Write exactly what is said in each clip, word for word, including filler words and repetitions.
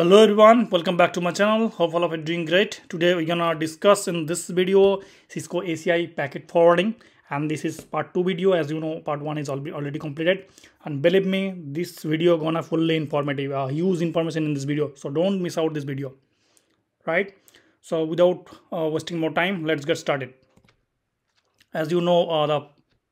Hello everyone, welcome back to my channel. Hope all of you are doing great. Today we're gonna discuss in this video Cisco A C I packet forwarding, and this is part two video. As you know, part one is already completed, and believe me, this video gonna fully informative, uh, huge information in this video, so don't miss out this video, right? So without uh, wasting more time, let's get started. As you know, uh, the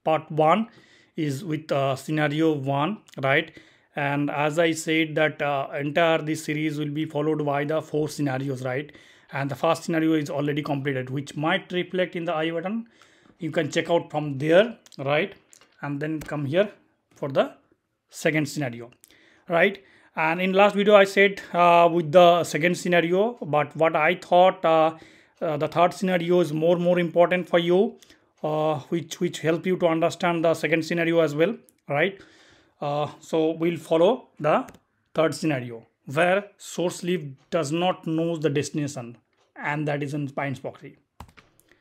part one is with uh, scenario one, right? And as I said that uh, entire this series will be followed by the four scenarios, right? And the first scenario is already completed, which might reflect in the I button. You can check out from there, right? And then come here for the second scenario, right? And in last video I said uh, with the second scenario, but what I thought uh, uh, the third scenario is more more important for you, uh, which which help you to understand the second scenario as well, right? Uh, so we'll follow the third scenario where source leaf does not know the destination, and that is in Spine Proxy.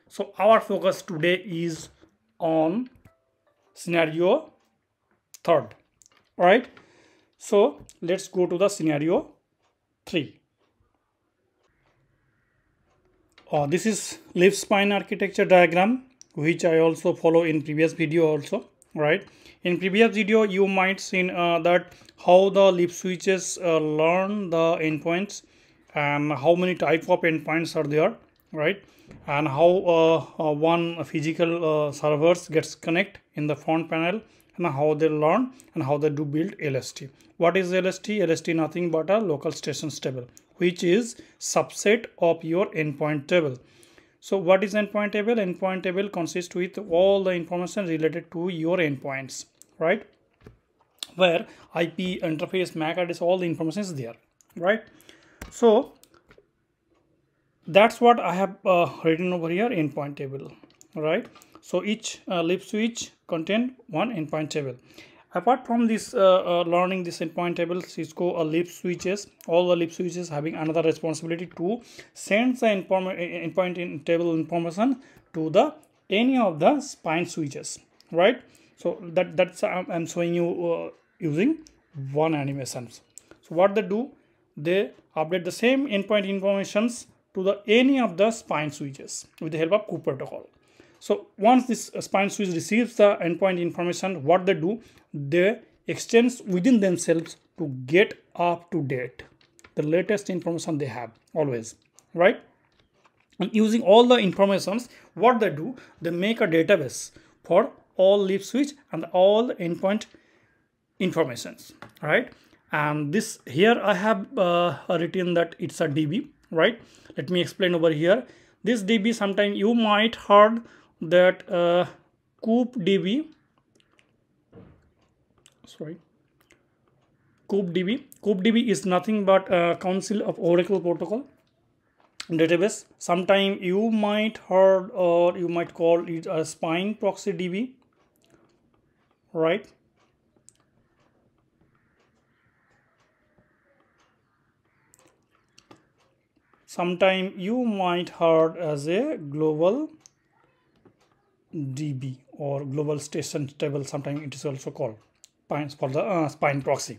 So our focus today is on scenario third. All right. So let's go to the scenario three. Uh, this is leaf spine architecture diagram, which I also follow in previous video also. Right, in previous video you might seen uh, that how the leaf switches uh, learn the endpoints and how many type of endpoints are there, right? And how uh, uh, one physical uh, servers gets connect in the front panel, and how they learn and how they do build L S T. What is L S T? L S T nothing but a local stations table, which is subset of your endpoint table. So what is endpoint table? Endpoint table consists with all the information related to your endpoints, right? Where I P, interface, M A C address, all the information is there, right? So that's what I have uh, written over here, endpoint table, right? So each uh, leaf switch contain one endpoint table. Apart from this uh, uh, learning this endpoint table, Cisco uh, leaf switches, all the leaf switches having another responsibility to send the endpoint in table information to the any of the spine switches, right? So that that's uh, I'm showing you uh, using one animations. So what they do, they update the same endpoint informations to the any of the spine switches with the help of Coop protocol. So once this spine switch receives the endpoint information, what they do, they exchange within themselves to get up to date the latest information they have always, right? And using all the informations, what they do, they make a database for all leaf switch and all endpoint informations, right? And this here I have uh, written that it's a D B, right? Let me explain over here. This D B, sometime you might heard that uh, Coop D B, sorry, Coop D B. Coop D B is nothing but uh, Council of Oracle Protocol database. Sometime you might heard, or you might call it a Spine Proxy D B, right? Sometime you might heard as a global D B or global station table. Sometimes it is also called spine for the uh, spine proxy.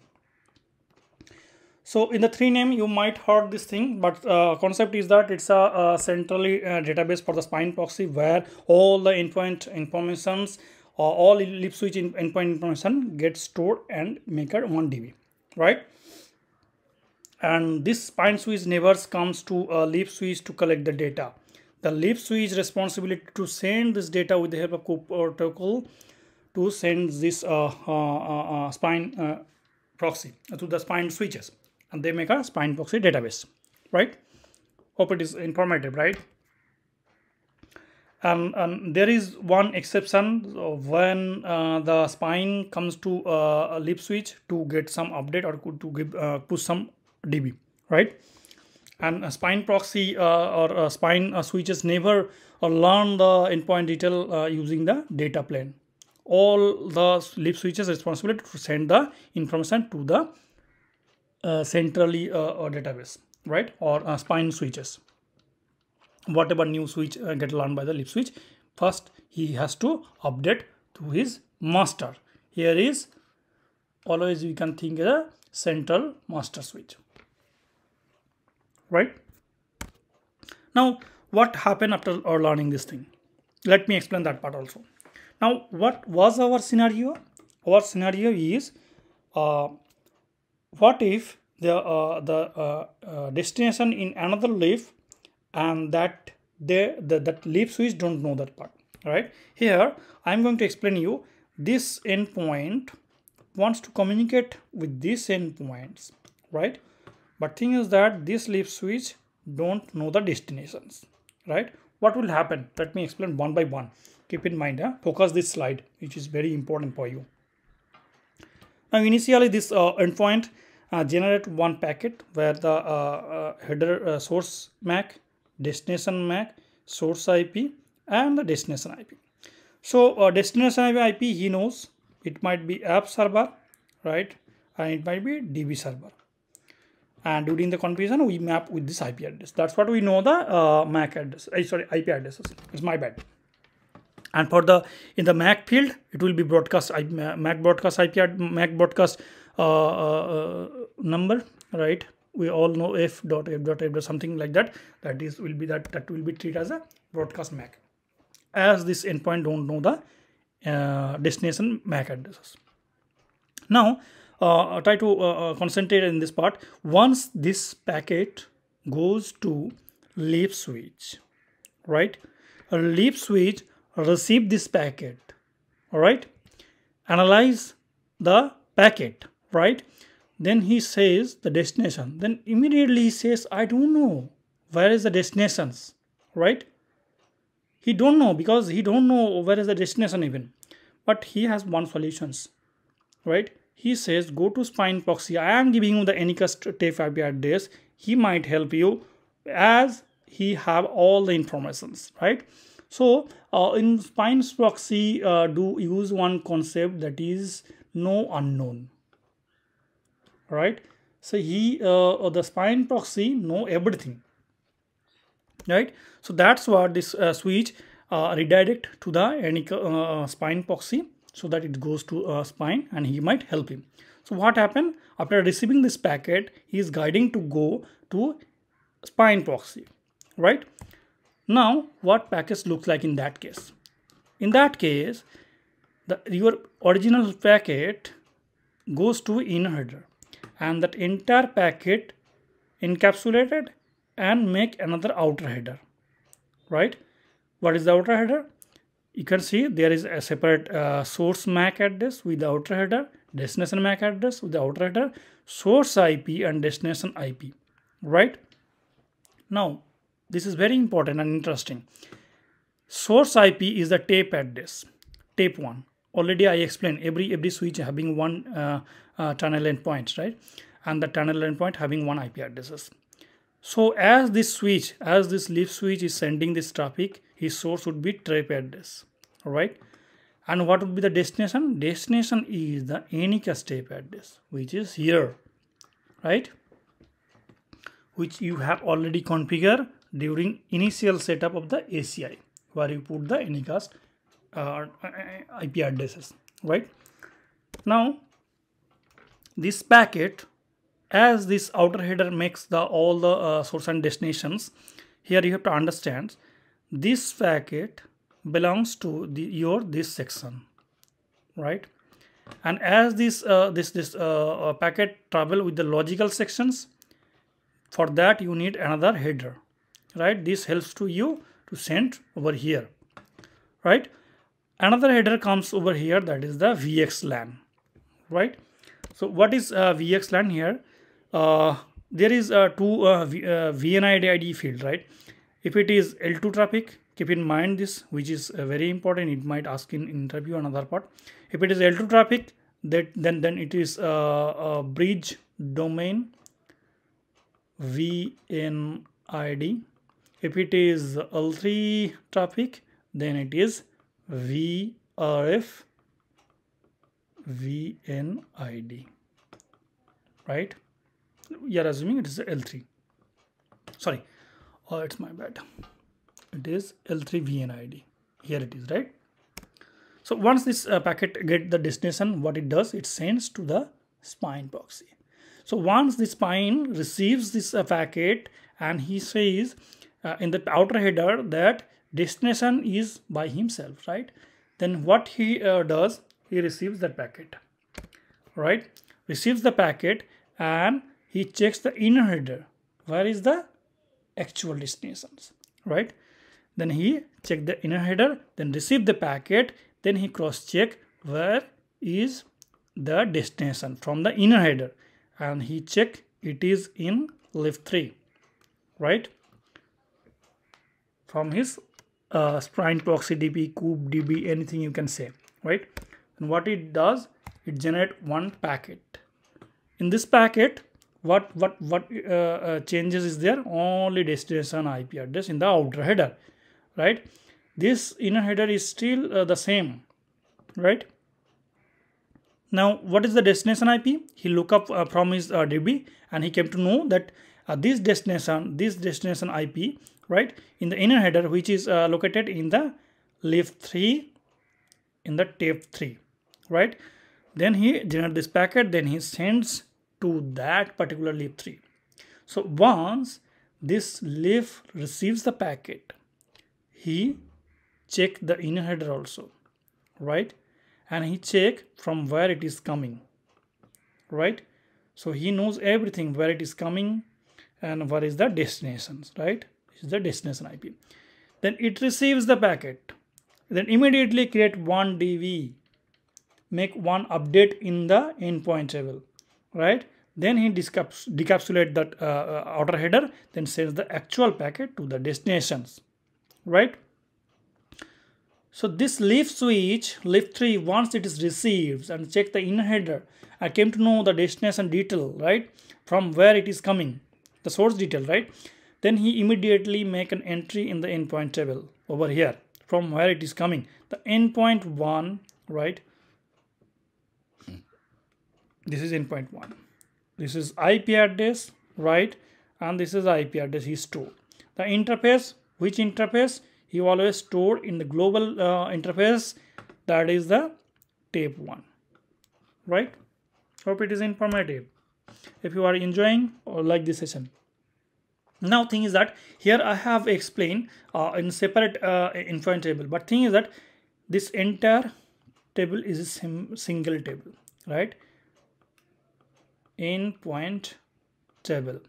So in the three name you might heard this thing, but uh, concept is that it's a, a centrally uh, database for the spine proxy where all the endpoint informations or uh, all leaf switch in, endpoint information gets stored and make it one D B, right? And this spine switch never comes to a leaf switch to collect the data. The leaf switch responsibility to send this data with the help of Coop protocol to send this uh, uh, uh, spine uh, proxy to the spine switches, and they make a spine proxy database, right? Hope it is informative, right? And, and there is one exception when uh, the spine comes to uh, a leaf switch to get some update or to give uh, push some D B, right? And a spine proxy uh, or a spine uh, switches never uh, learn the endpoint detail uh, using the data plane. All the leaf switches responsibility to send the information to the uh, centrally uh, or database, right? Or uh, spine switches. Whatever new switch uh, get learned by the leaf switch, first he has to update to his master. Here is always we can think as a central master switch. right? Now, what happened after our learning this thing? Let me explain that part also. Now, what was our scenario? Our scenario is, uh, what if the, uh, the uh, uh, destination in another leaf and that they, the, that leaf switch don't know that part, right? Here, I'm going to explain you this endpoint wants to communicate with these endpoints, right? But thing is that this leaf switch don't know the destinations, right? What will happen? Let me explain one by one. Keep in mind, huh? Focus this slide, which is very important for you. Now, initially, this uh, endpoint uh, generate one packet where the uh, uh, header uh, source M A C, destination M A C, source I P, and the destination I P. So, uh, destination I P, he knows it might be app server, right? And it might be D B server. And during the confusion, we map with this I P address. That's what we know the uh, M A C address. Uh, sorry, I P addresses. It's my bad. And for the in the M A C field, it will be broadcast I P, M A C broadcast I P M A C broadcast uh, uh, number, right? We all know f dot f dot f dot something like that. That is will be that that will be treated as a broadcast M A C, as this endpoint don't know the uh, destination M A C addresses. Now. Uh, try to uh, concentrate in this part. Once this packet goes to leaf switch, right? A leaf switch receive this packet, all right? Analyze the packet, right? Then he says the destination. Then immediately he says, I don't know where is the destinations, right? He don't know because he don't know where is the destination even. But he has one solutions, right? He says, go to Spine Proxy. I am giving you the Anycast T E P I P address. He might help you as he have all the informations, right? So uh, in Spine Proxy, uh, do use one concept that is no unknown, right? So he, uh, the Spine Proxy know everything, right? So that's what this uh, switch uh, redirect to the Anycast uh, Spine Proxy. So that it goes to uh, Spine and he might help him. So what happened? After receiving this packet, he is guiding to go to Spine Proxy, right? Now, what package looks like in that case? In that case, the, your original packet goes to inner header and that entire packet encapsulated and make another outer header, right? What is the outer header? You can see there is a separate uh, source M A C address with the outer header, destination M A C address with the outer header, source I P and destination I P, right? Now, this is very important and interesting. Source I P is the T E P address, T E P one. Already I explained every, every switch having one uh, uh, tunnel endpoint, right? And the tunnel endpoint having one I P addresses. So as this switch, as this leaf switch is sending this traffic, his source would be T E P address, all right? And what would be the destination? Destination is the Anycast T E P address, which is here, right? Which you have already configured during initial setup of the A C I, where you put the Anycast uh, I P addresses, right? Now, this packet, as this outer header makes the all the uh, source and destinations, here you have to understand this packet belongs to the your this section, right? And as this uh, this this uh, packet travel with the logical sections, for that you need another header, right? This helps to you to send over here, right? Another header comes over here, that is the V X LAN, right? So what is uh, V X LAN here? Uh, there is uh, two uh, v, uh, V N I D field, right? If it is L two traffic, keep in mind this, which is uh, very important. It might ask in interview another part. If it is L two traffic, that then then it is uh, uh, bridge domain V N I D. If it is L three traffic, then it is V R F V N I D, right? You are assuming it is L three. Sorry, oh, it's my bad. It is L three V N I D. Here it is, right? So once this uh, packet get the destination, what it does, it sends to the Spine Proxy. So once the Spine receives this uh, packet and he says uh, in the outer header that destination is by himself, right? Then what he uh, does, he receives the packet, right? Receives the packet and he checks the inner header. Where is the actual destinations, right? Then he check the inner header, then receive the packet, then he cross-check where is the destination from the inner header, and he check it is in leaf three, right? From his uh, Spine Proxy D B, Coop D B, anything you can say, right? And what it does, it generate one packet. In this packet, what what what uh, uh, changes is there? Only destination I P address in the outer header, right? This inner header is still uh, the same, right? Now, what is the destination I P? He look up uh, from his uh, D B, and he came to know that uh, this destination, this destination I P, right, in the inner header, which is uh, located in the leaf three, in the tape three, right? Then he generates this packet, then he sends to that particular leaf three. So once this leaf receives the packet, he check the inner header also, right? And he check from where it is coming, right? So he knows everything, where it is coming and what is the destinations, right? Is the destination I P. Then it receives the packet, then immediately create one D V, make one update in the endpoint table, right? Then he decapsulate that uh, outer header, then sends the actual packet to the destinations, right? So this leaf switch, leaf three, once it is received and check the inner header, I came to know the destination detail, right? From where it is coming, the source detail, right? Then he immediately make an entry in the endpoint table over here, from where it is coming, the endpoint one, right? This is endpoint one, this is I P address, right? And this is I P address he stored. The interface, which interface? He always stored in the global uh, interface, that is the tape one, right? Hope it is informative. If you are enjoying or like this session. Now thing is that here I have explained uh, in separate uh, endpoint table, but thing is that this entire table is a single table, right? Endpoint table.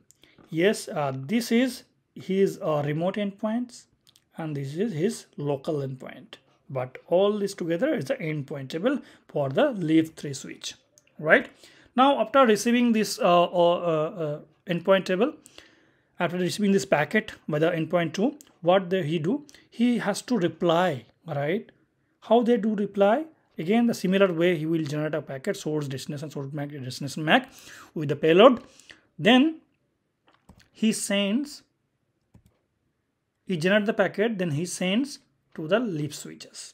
Yes, uh, this is his uh, remote endpoints and this is his local endpoint, but all this together is the endpoint table for the leaf three switch, right? Now after receiving this uh, uh, uh, endpoint table, after receiving this packet by the endpoint two, what did he do? He has to reply, right? How they do reply? Again, the similar way he will generate a packet, source, destination, source M A C, destination M A C with the payload. Then he sends, he generates the packet, then he sends to the leaf switches.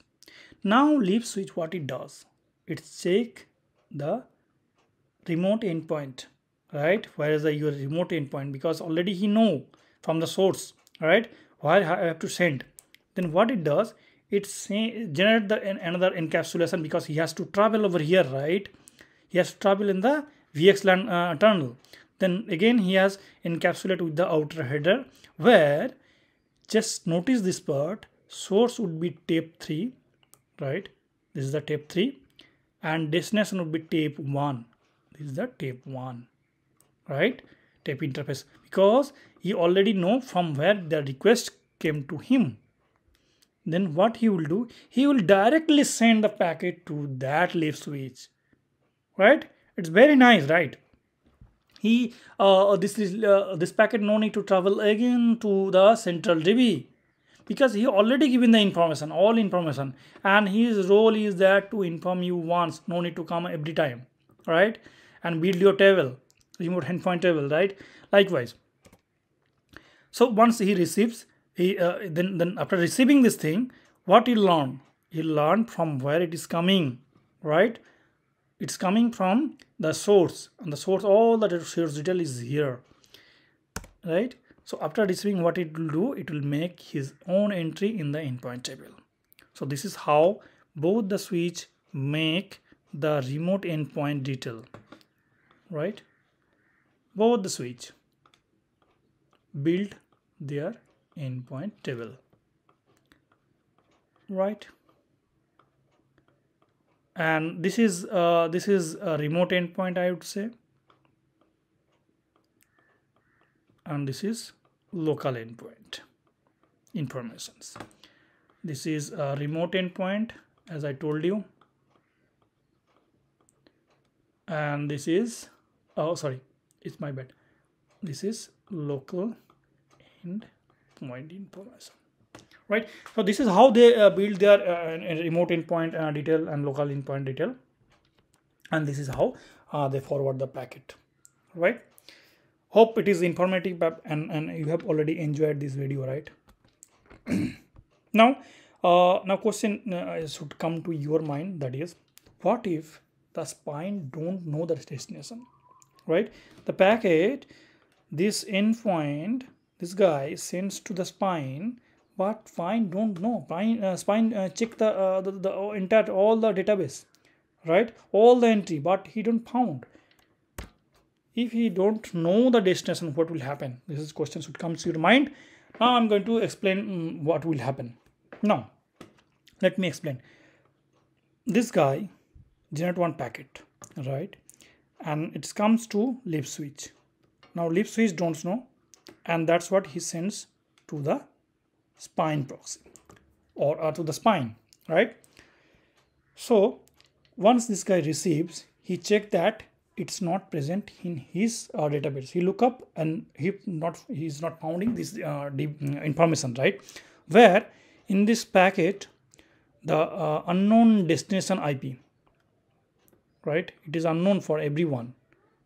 Now leaf switch, what it does? It check the remote endpoint, right? Where is the your remote endpoint? Because already he know from the source, right, where I have to send. Then what it does, it generate the another encapsulation, because he has to travel over here, right? He has to travel in the V X LAN uh, tunnel. Then again he has encapsulated with the outer header, where just notice this part, source would be tape three, right? This is the tape three, and destination would be tape one. This is the tape one, right? Tape interface, because he already know from where the request came to him. Then what he will do, he will directly send the packet to that leaf switch, right? It's very nice, right? He uh, this is uh, this packet no need to travel again to the central D B, because he already given the information, all information, and his role is that to inform you once, no need to come every time, right? And build your table, remote endpoint table, right? Likewise. So once he receives, he uh, then then after receiving this thing, what he learned? He learned from where it is coming, right? It's coming from the source, and the source, all the source detail is here, right? So after receiving, what it will do? It will make his own entry in the endpoint table. So this is how both the switch make the remote endpoint detail, right? Both the switch build their endpoint table, right? And this is uh, this is a remote endpoint, I would say, and this is local endpoint informations. This is a remote endpoint, as I told you, and this is oh sorry it's my bad this is local endpoint information, right? So this is how they uh, build their uh, remote endpoint uh, detail and local endpoint detail, and this is how uh, they forward the packet, right? Hope it is informative, and, and you have already enjoyed this video, right? Now uh, now question uh, should come to your mind, that is, what if the spine don't know the destination, right? The packet, this endpoint, this guy sends to the spine, but spine don't know. Spine, uh, spine uh, check the, uh, the the entire all the database, right? All the entry, but he don't found. If he don't know the destination, what will happen? This is question should come to your mind. Now I'm going to explain um, what will happen. Now, let me explain. This guy generate one packet, right? And it comes to leaf switch. Now leaf switch don't know, and that's what he sends to the spine proxy, or, or to the spine, right? So once this guy receives, he check that it's not present in his uh, database. He look up and he not he is not finding this uh, information, right? Where in this packet, the uh, unknown destination I P, right? It is unknown for everyone,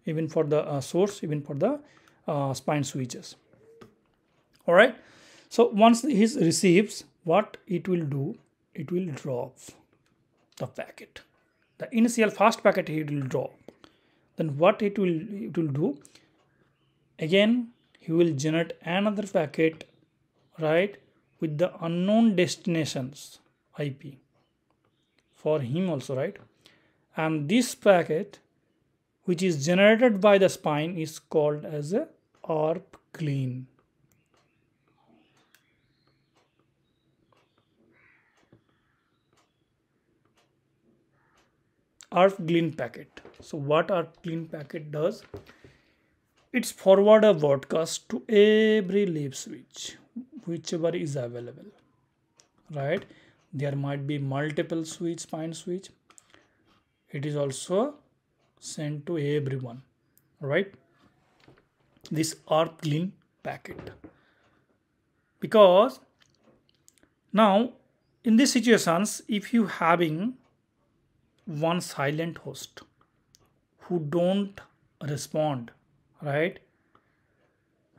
even for the uh, source, even for the uh, spine switches. All right. So once he receives, what it will do? It will drop the packet. The initial first packet it will drop. Then what it will it will do? Again, he will generate another packet, right, with the unknown destinations I P for him also, right? And this packet, which is generated by the spine, is called as a A R P Glean. A R P Glean packet. So what A R P Glean packet does? It's forward a broadcast to every leaf switch, whichever is available, right? There might be multiple switch, spine switch. It is also sent to everyone, right? This A R P Glean packet. Because now in these situations, if you having one silent host who don't respond, right,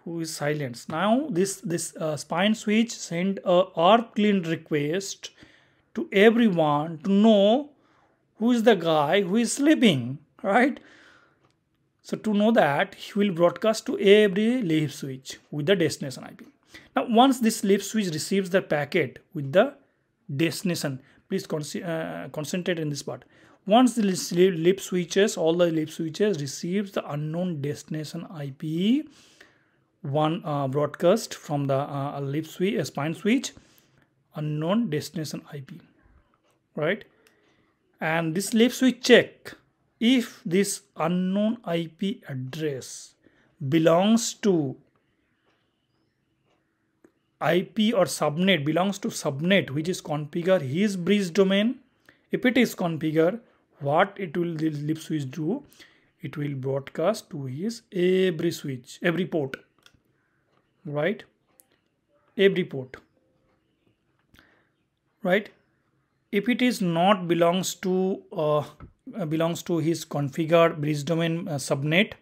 who is silenced, now this this uh, spine switch send a A R P Glean request to everyone to know who is the guy who is sleeping, right? So to know that, he will broadcast to every leaf switch with the destination I P. Now once this leaf switch receives the packet with the destination, please con uh, concentrate in this part. Once the leaf switches, all the leaf switches receives the unknown destination I P, one uh, broadcast from the uh, leaf switch, uh, spine switch, unknown destination I P, right? And this leaf switch check if this unknown I P address belongs to I P or subnet, belongs to subnet which is configured his bridge domain. If it is configured, what it will this leaf switch do? It will broadcast to his every switch, every port, right? Every port, right? If it is not belongs to uh, belongs to his configured bridge domain uh, subnet,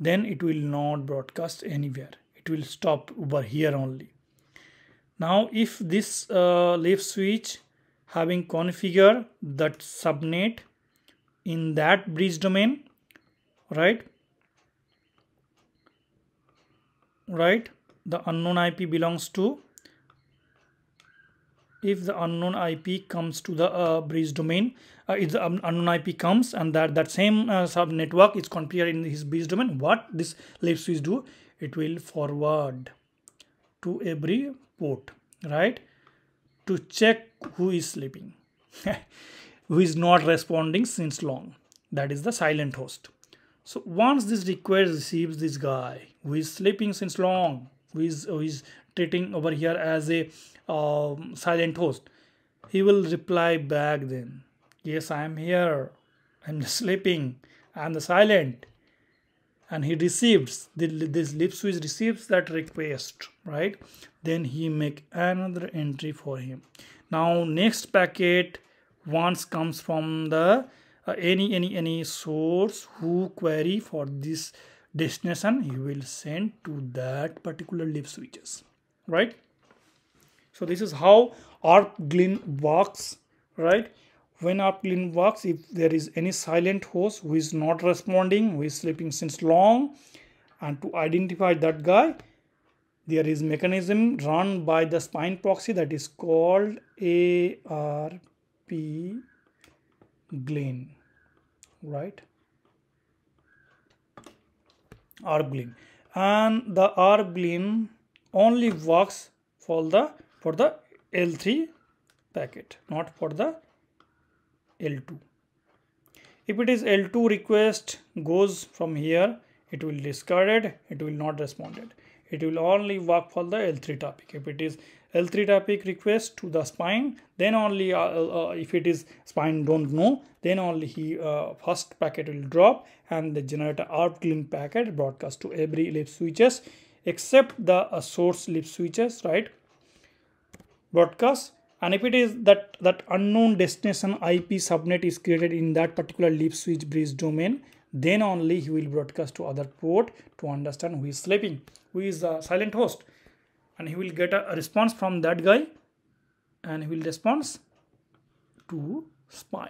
then it will not broadcast anywhere. It will stop over here only. Now if this uh, leaf switch having configured that subnet in that bridge domain, right, right, the unknown I P belongs to, if the unknown I P comes to the uh, bridge domain, uh, if the um, unknown I P comes and that, that same uh, sub network is configured in his bridge domain, what this leaf switch do? It will forward to every port, right? To check who is sleeping, who is not responding since long. That is the silent host. So once this request receives this guy who is sleeping since long, who is, who is treating over here as a um, silent host, he will reply back then, yes, I am here, I'm sleeping, I'm the silent. And he receives, the, this lip switch receives that request, right? Then he make another entry for him. Now next packet once comes from the uh, any any any source who query for this destination, he will send to that particular lip switches, right? So this is how A R P Glean works, right? When A R P Glean works, if there is any silent host who is not responding, who is sleeping since long, and to identify that guy, there is mechanism run by the spine proxy that is called A R P Glean, right? A R P Glean, and the A R P Glean only works for the for the L three packet, not for the L two. If it is L two request goes from here, it will discard it, it will not respond it. It will only work for the L three topic. If it is L three topic request to the spine, then only uh, uh, if it is spine don't know, then only he uh, first packet will drop and the generator A R P Glean packet broadcast to every lip switches except the uh, source lip switches, right? Broadcast. And if it is that that unknown destination I P subnet is created in that particular lip switch bridge domain, then only he will broadcast to other port to understand who is sleeping, who is the silent host, and he will get a response from that guy, and he will response to spine,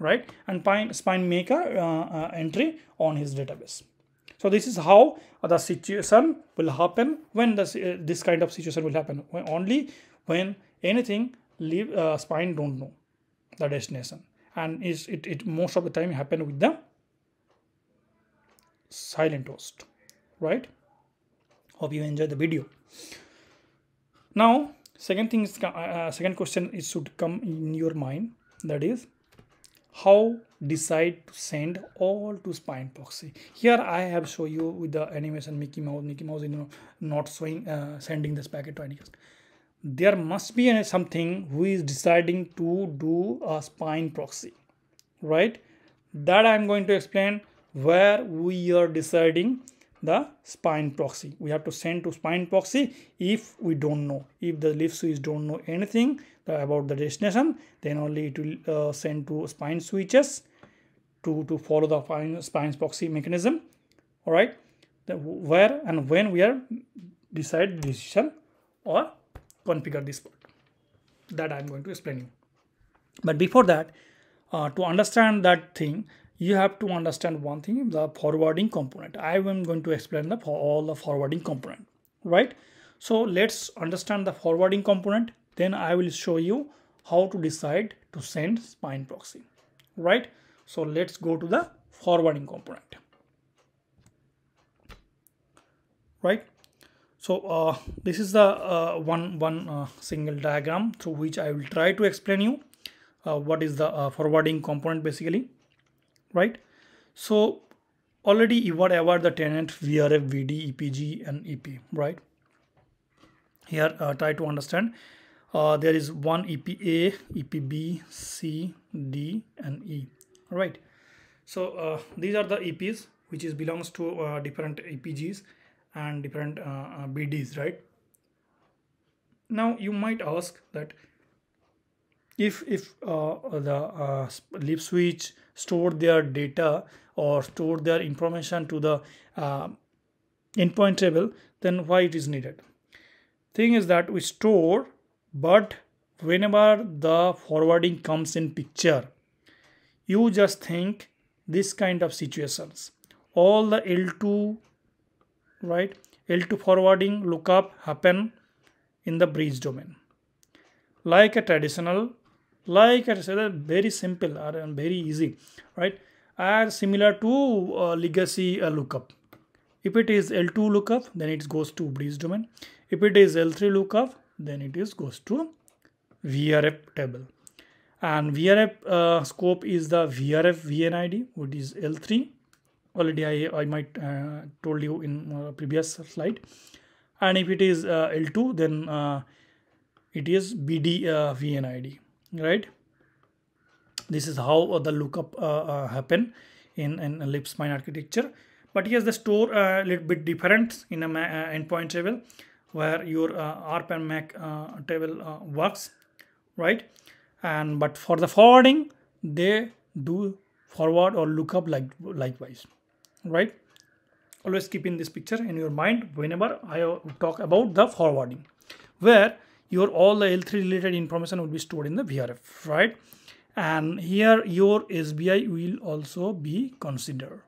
right? And spine spine make a uh, uh, entry on his database. So this is how the situation will happen when this uh, this kind of situation will happen when, only when anything. Leave uh, spine don't know the destination, and is it, it most of the time happen with the silent host, right? Hope you enjoy the video. Now second thing is uh, second question it should come in your mind, that is how decide to send all to spine proxy. Here I have show you with the animation Mickey Mouse Mickey Mouse you know, not showing uh, sending this packet to any customer. There must be something who is deciding to do a spine proxy, right? That I'm going to explain where we are deciding the spine proxy. We have to send to spine proxy if we don't know. If the lip switch don't know anything about the destination, then only it will uh, send to spine switches to, to follow the spine proxy mechanism, all right? The, where and when we are decide decision or configure this part, that I'm going to explain you. But before that, uh, to understand that thing, you have to understand one thing, the forwarding component. I am going to explain the for all the forwarding component, right? So let's understand the forwarding component. Then I will show you how to decide to send spine proxy, right? So let's go to the forwarding component, right? So uh, this is the uh, one, one uh, single diagram through which I will try to explain you uh, what is the uh, forwarding component basically, right? So already you were aware the tenant V R F, V D, E P G and E P, right? Here uh, try to understand uh, there is one E P A, E P B, C, D and E, right? So uh, these are the E Ps which is belongs to uh, different E P Gs and different uh, B Ds, right? Now you might ask that if if uh, the uh, lip switch store their data or store their information to the uh, endpoint table, then why it is needed? Thing is that we store, but whenever the forwarding comes in picture, you just think this kind of situations. All the L two, right, L two forwarding lookup happen in the bridge domain, like a traditional, like I said, very simple and very easy, right? Are similar to uh, legacy uh, lookup. If it is L two lookup, then it goes to breeze domain. If it is L three lookup, then it is goes to V R F table. And V R F uh, scope is the V R F V N I D, which is L three. Already I, I might uh, told you in uh, previous slide. And if it is uh, L two, then uh, it is B D uh, V N I D, right? This is how the lookup uh, uh, happen in an L I P spine architecture. But here's the store a uh, little bit different in a uh, endpoint table, where your uh, A R P and M A C uh, table uh, works, right? And but for the forwarding, they do forward or lookup like likewise, right? Always keeping this picture in your mind whenever I talk about the forwarding, where your all the L three related information will be stored in the V R F, right? And here your S B I will also be considered.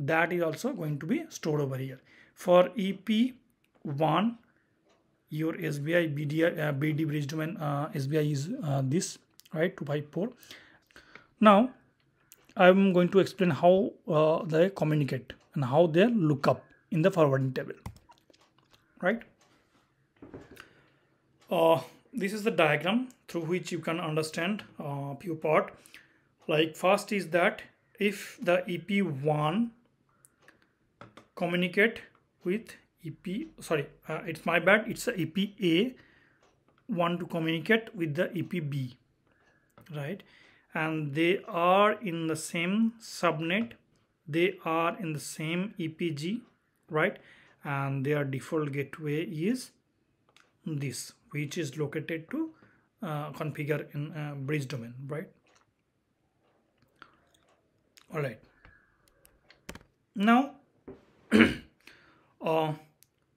That is also going to be stored over here. For E P one, your S B I B D, uh, B D bridge domain uh, S B I is uh, this, right, two five four. Now I'm going to explain how uh, they communicate and how they look up in the forwarding table, right? Uh, this is the diagram through which you can understand a uh, few part. Like first is that if the E P one communicate with E P sorry uh, it's my bad it's the E P A one to communicate with the E P B, right? And they are in the same subnet, they are in the same E P G, right? And their default gateway is this, which is located to uh, configure in uh, bridge domain, right? All right, now uh,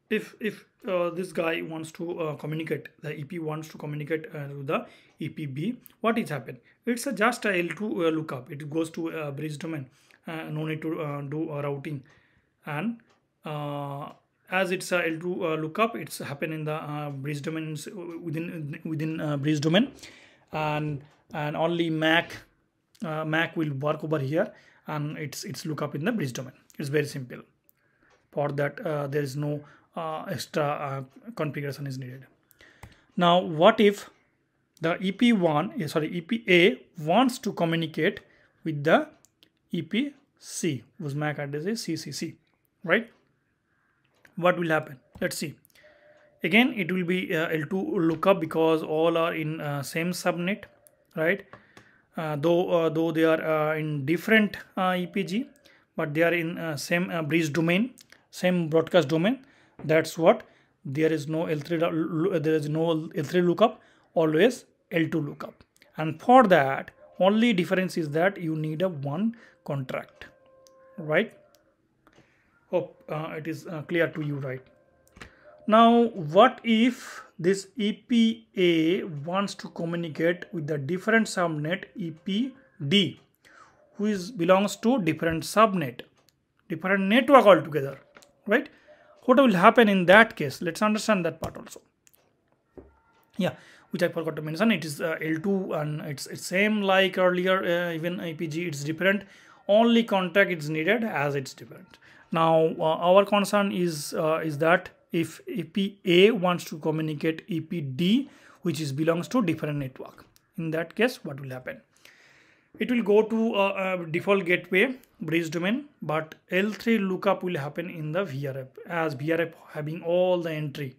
if if uh, this guy wants to uh, communicate, the E P wants to communicate uh, to the E P B, what is happened? It's a just a L two uh, lookup. It goes to uh, bridge domain, uh, no need to uh, do a routing. And uh, as it's a L two uh, lookup, it's happened in the uh, bridge domain, within within uh, bridge domain, and and only M A C uh, M A C will work over here, and it's it's lookup in the bridge domain. It's very simple. For that, uh, there is no uh, extra uh, configuration is needed. Now, what if the E P one, sorry, E P A wants to communicate with the E P C, whose M A C address is C C C, right? What will happen? Let's see. Again, it will be uh, L two lookup because all are in uh, same subnet, right? Uh, though uh, though they are uh, in different uh, E P G, but they are in uh, same uh, bridge domain, same broadcast domain. That's what there is no L three. There is no L three lookup. Always L two lookup. And for that, only difference is that you need a one contract, right? Hope uh, it is uh, clear to you, right? Now, what if this E P A wants to communicate with the different subnet E P D, who is belongs to different subnet, different network altogether, right? What will happen in that case? Let's understand that part also. Yeah, which I forgot to mention. It is uh, L two, and it's, it's same like earlier, uh, even E P G, it's different. Only contract is needed as it's different. Now, uh, our concern is uh, is that if E P A wants to communicate E P D, which is belongs to different network, in that case, what will happen? It will go to uh, uh, default gateway bridge domain, but L three lookup will happen in the V R F, as V R F having all the entry.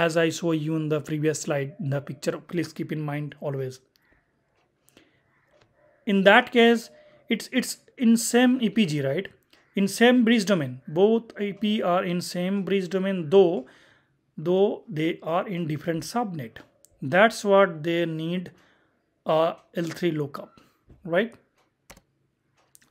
As I show you in the previous slide, the picture, please keep in mind always. In that case, it's it's in same E P G, right? In same bridge domain, both E P are in same bridge domain, though though they are in different subnet. That's what they need a L three lookup, right?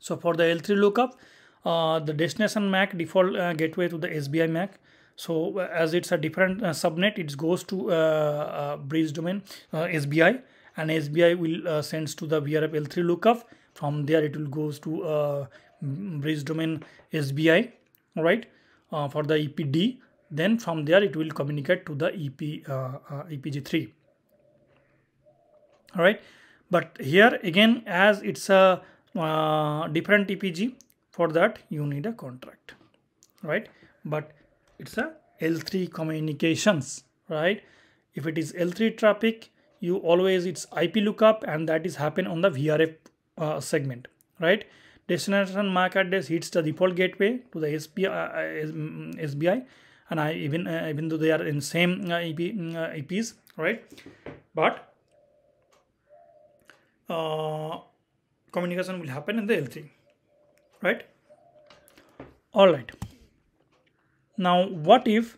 So for the L three lookup, uh, the destination M A C default uh, gateway to the S B I M A C. So uh, as it's a different uh, subnet, it goes to uh, uh, bridge domain uh, S B I, and S B I will uh, sends to the V R F L three lookup. From there, it will goes to uh, bridge domain S B I, right? Uh, for the E P D, then from there it will communicate to the E P uh, uh, E P G three. All right, but here again, as it's a uh, different E P G, for that you need a contract, right? But it's a L three communications, right? If it is L three traffic, you always it's I P lookup, and that is happen on the V R F uh, segment, right? Destination M A C address hits the default gateway to the S B I, and I even uh, even though they are in same uh, I P, uh, I Ps, right? But uh, communication will happen in the L three, right? All right. Now, what if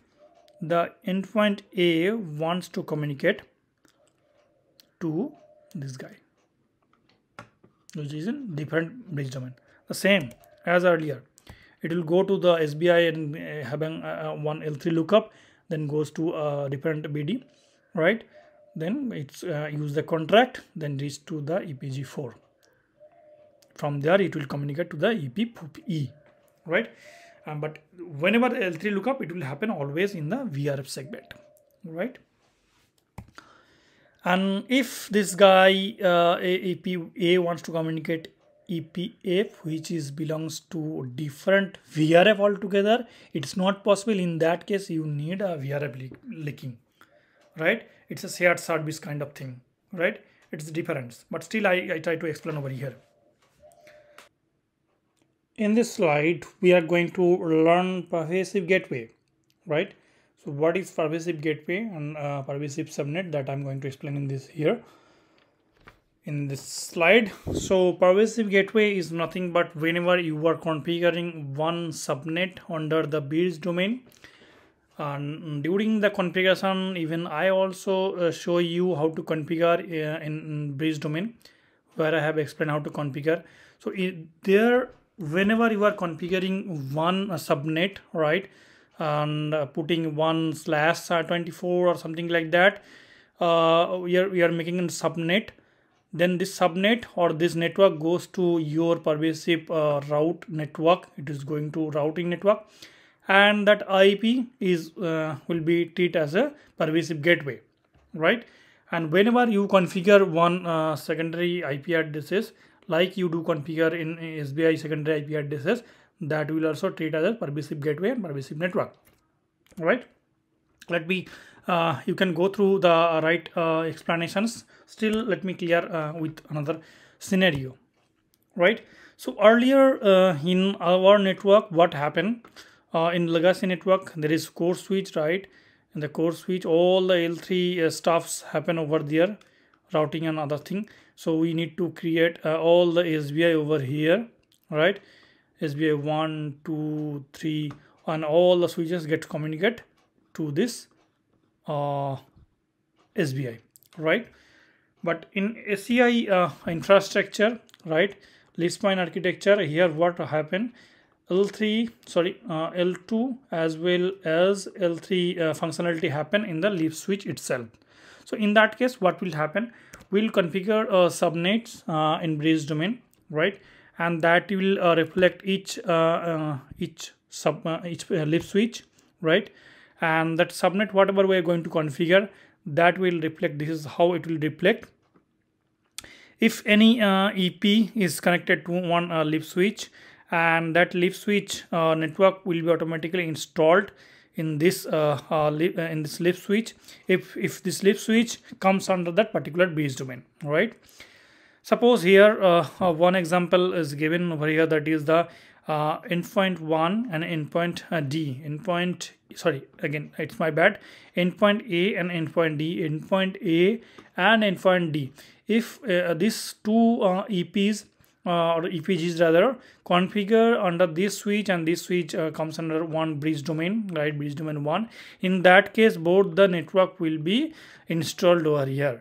the endpoint A wants to communicate to this guy, which is in different bridge domain? The same as earlier, it will go to the S B I and uh, having uh, one L three lookup, then goes to uh, different B D, right? Then it's uh, use the contract, then reach to the E P G four. From there, it will communicate to the E P E, right? Um, but whenever L three lookup, it will happen always in the V R F segment, right? And if this guy uh, E P A wants to communicate E P F, which is belongs to different V R F altogether, it's not possible. In that case, you need a V R F leaking, right? It's a shared service kind of thing, right? It's the difference, but still I, I try to explain over here. In this slide, we are going to learn pervasive gateway, right? So what is pervasive gateway and uh, pervasive subnet, that I'm going to explain in this here, in this slide. So pervasive gateway is nothing but whenever you are configuring one subnet under the bridge domain, and during the configuration, even I also uh, show you how to configure uh, in, in bridge domain, where I have explained how to configure. So it, there. Whenever you are configuring one uh, subnet, right, and uh, putting one slash uh, twenty-four or something like that, uh, we are we are making a subnet. Then this subnet or this network goes to your pervasive uh, route network. It is going to routing network, and that I P is uh, will be treated as a pervasive gateway, right? And whenever you configure one uh, secondary I P addresses, like you do configure in S B I secondary I P addresses, that will also treat as a pervasive gateway and pervasive network, right? Let me, uh, you can go through the right uh, explanations. Still, let me clear uh, with another scenario, right? So earlier uh, in our network, what happened uh, in legacy network, there is core switch, right? And the core switch, all the L three uh, stuffs happen over there, routing and other thing. So we need to create uh, all the S B I over here, right? S B I one, two, three, and all the switches get communicate to this uh, S B I, right? But in A C I uh, infrastructure, right, leaf spine architecture, here what happened, L three, sorry, uh, L two as well as L three uh, functionality happen in the leaf switch itself. So in that case, what will happen? We'll configure uh, subnets uh, in bridge domain, right? And that will uh, reflect each uh, uh, each sub uh, each uh, leaf switch, right? And that subnet, whatever we are going to configure, that will reflect. This is how it will reflect. If any uh, E P is connected to one uh, leaf switch, and that leaf switch uh, network will be automatically installed in this uh, uh, in this leaf switch if if this leaf switch comes under that particular bridge domain, right? Suppose here uh, uh, one example is given over here, that is the uh, endpoint one and endpoint uh, D, endpoint sorry again it's my bad endpoint A and endpoint D, endpoint A and endpoint D. If uh, these two uh, E Ps Uh, or E P Gs rather configure under this switch, and this switch uh, comes under one bridge domain, right? Bridge domain one. In that case, both the network will be installed over here,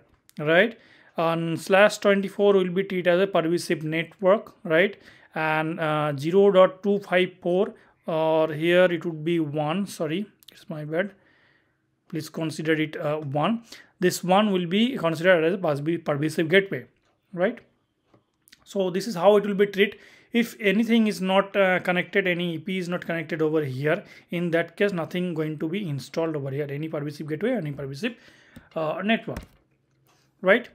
right? And slash twenty-four will be treated as a pervasive network, right? And uh, zero point two five four, or here it would be one. Sorry, it's my bad. Please consider it uh, one. This one will be considered as a pervasive gateway, right? So this is how it will be treated. If anything is not uh, connected, any E P is not connected over here, in that case, nothing going to be installed over here, any pervasive gateway, any pervasive uh, network, right?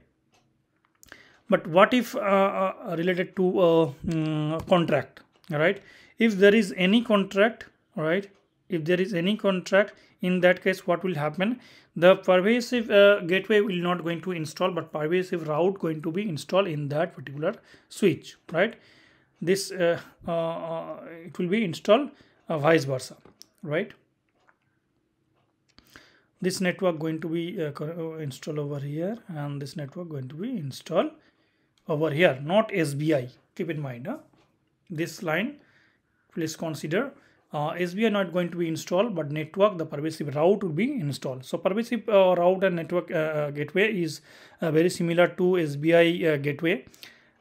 But what if uh, uh, related to uh, um, contract, right? If there is any contract all right. If there is any contract, in that case what will happen, the pervasive uh, gateway will not going to install, but pervasive route going to be installed in that particular switch, right? This uh, uh, it will be installed uh, vice versa, right? This network going to be uh, installed over here, and this network going to be installed over here, not S B I. Keep in mind, huh? This line, please consider. Uh, S B I not going to be installed, but network, the pervasive route will be installed. So pervasive uh, route and network uh, gateway is uh, very similar to S B I uh, gateway,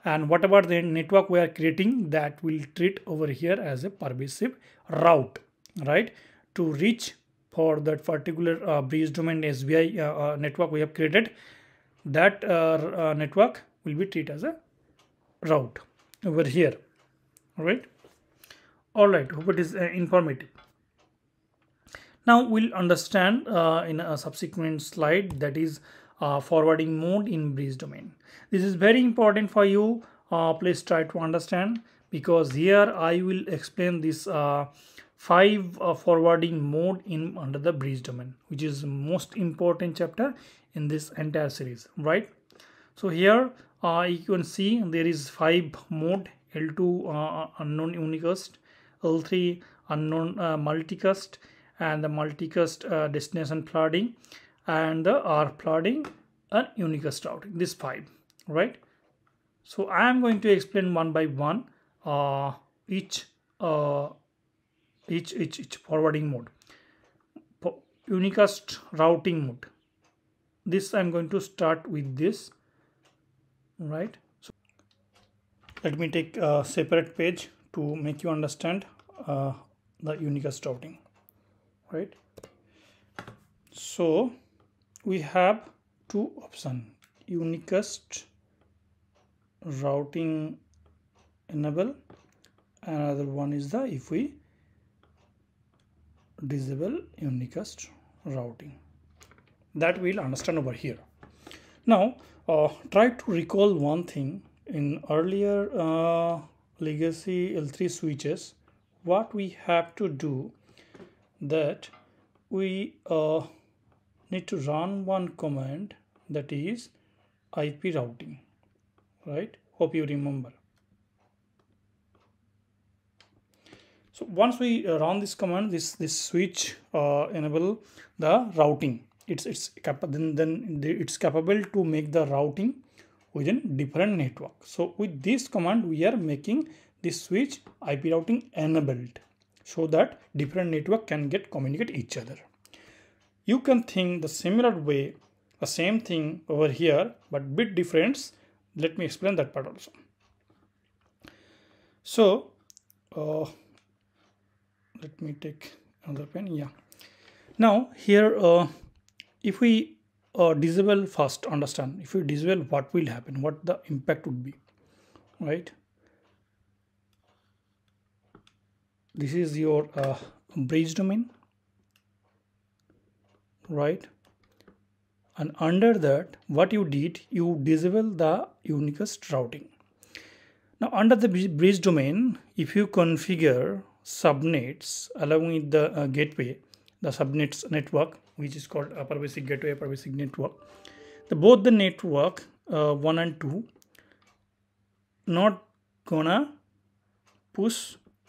and whatever the network we are creating, that will treat over here as a pervasive route, right? To reach for that particular uh, bridge domain S B I uh, uh, network we have created, that uh, uh, network will be treated as a route over here, all right? All right, hope it is uh, informative. Now we'll understand uh, in a subsequent slide, that is uh, forwarding mode in bridge domain. This is very important for you. Uh, please try to understand, because here I will explain this uh, five uh, forwarding mode in under the bridge domain, which is most important chapter in this entire series, right? So here uh, you can see there is five mode: L two uh, unknown unicast, L three unknown uh, multicast, and the multicast uh, destination flooding, and the A R P flooding and unicast routing. This five, right? So I am going to explain one by one uh, each, uh, each each each forwarding mode. Po unicast routing mode. This I am going to start with this, right? So let me take a separate page to make you understand uh, the unicast routing, right? So we have two options: unicast routing enable, another one is the if we disable unicast routing. That we'll understand over here. Now uh, try to recall one thing. In earlier uh, legacy L three switches, what we have to do, that we uh, need to run one command, that is I P routing, right? Hope you remember. So once we uh, run this command, this this switch uh, enable the routing. It's it's then then it's capable to make the routing within different network. So with this command we are making this switch I P routing enabled, so that different network can get communicate each other. You can think the similar way, the same thing over here, but bit difference. Let me explain that part also. So uh, let me take another pen. Yeah. Now here uh, if we Uh, disable first, understand if you disable what will happen, what the impact would be, right? This is your uh, bridge domain, right? And under that, what you did, you disable the unicast routing. Now under the bridge domain, if you configure subnets along with the uh, gateway, the subnets network, which is called a pervasive gateway, a pervasive network. The both the network uh, one and two not gonna push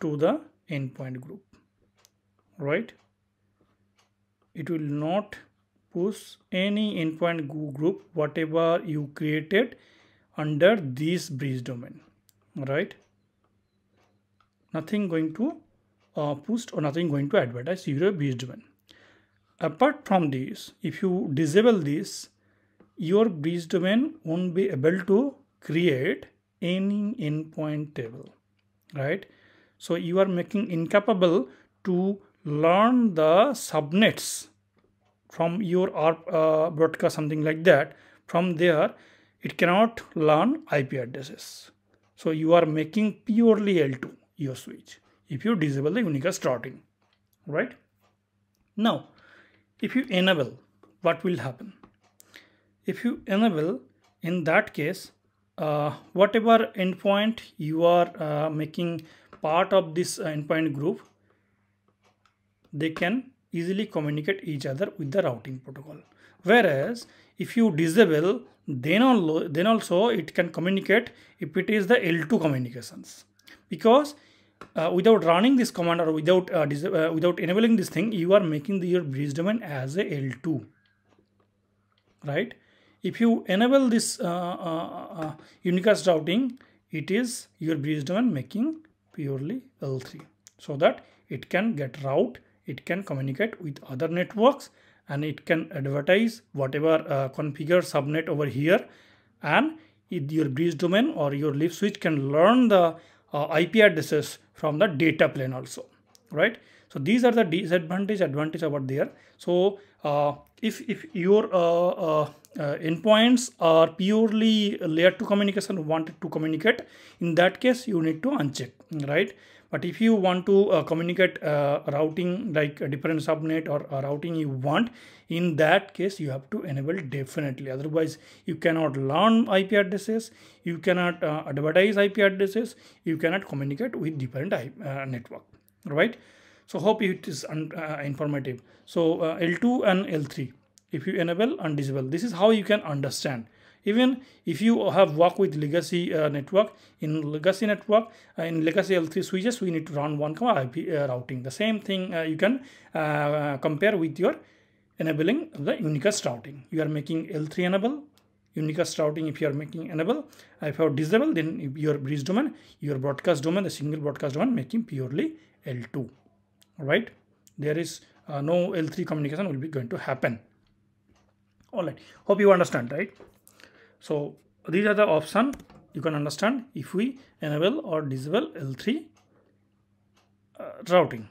to the endpoint group, right? It will not push any endpoint group whatever you created under this bridge domain, right? Nothing going to uh, push or nothing going to advertise your bridge domain. Apart from this, if you disable this, your bridge domain won't be able to create any endpoint table, right? So you are making incapable to learn the subnets from your A R P uh, broadcast, something like that. From there, it cannot learn I P addresses. So you are making purely L two your switch if you disable the unicast routing, right? Now, if you enable, what will happen? If you enable, in that case, uh, whatever endpoint you are uh, making part of this endpoint group, they can easily communicate each other with the routing protocol. Whereas if you disable, then also, then also it can communicate if it is the L two communications, because uh, without running this command or without uh, uh, without enabling this thing, you are making the, your bridge domain as a L two, right? If you enable this uh, uh, uh, unicast routing, it is your bridge domain making purely L three, so that it can get route, it can communicate with other networks, and it can advertise whatever uh, configure subnet over here, and it, your bridge domain or your leaf switch can learn the uh, I P addresses from the data plane also, right? So these are the disadvantage, advantage about there. So uh, if, if your uh, uh, uh, endpoints are purely layer two communication, wanted to communicate, in that case you need to uncheck, right? But if you want to uh, communicate uh, routing, like a different subnet or a routing you want, in that case you have to enable definitely. Otherwise you cannot learn I P addresses, you cannot uh, advertise I P addresses, you cannot communicate with different uh, network, right? So hope it is un uh, informative. So uh, L two and L three, if you enable and disable, this is how you can understand. Even if you have worked with legacy uh, network, in legacy network, uh, in legacy L three switches, we need to run one comma I P uh, routing. The same thing uh, you can uh, compare with your enabling the unicast routing. You are making L three enable, unicast routing if you are making enable. If you are disable, then your bridge domain, your broadcast domain, the single broadcast domain making purely L two. All right? There is uh, no L three communication will be going to happen. All right. Hope you understand, right? So these are the options you can understand if we enable or disable L three uh, routing,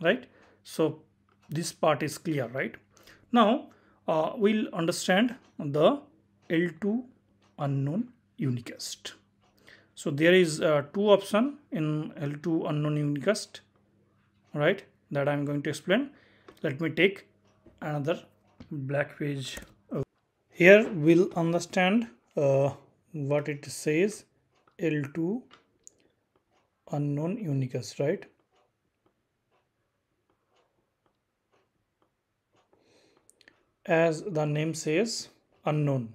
right? So this part is clear, right? Now uh, we'll understand the L two unknown unicast. So there is uh, two options in L two unknown unicast, right? That I'm going to explain. Let me take another black page. Here we'll understand uh, what it says, L two unknown unicast, right? As the name says, unknown.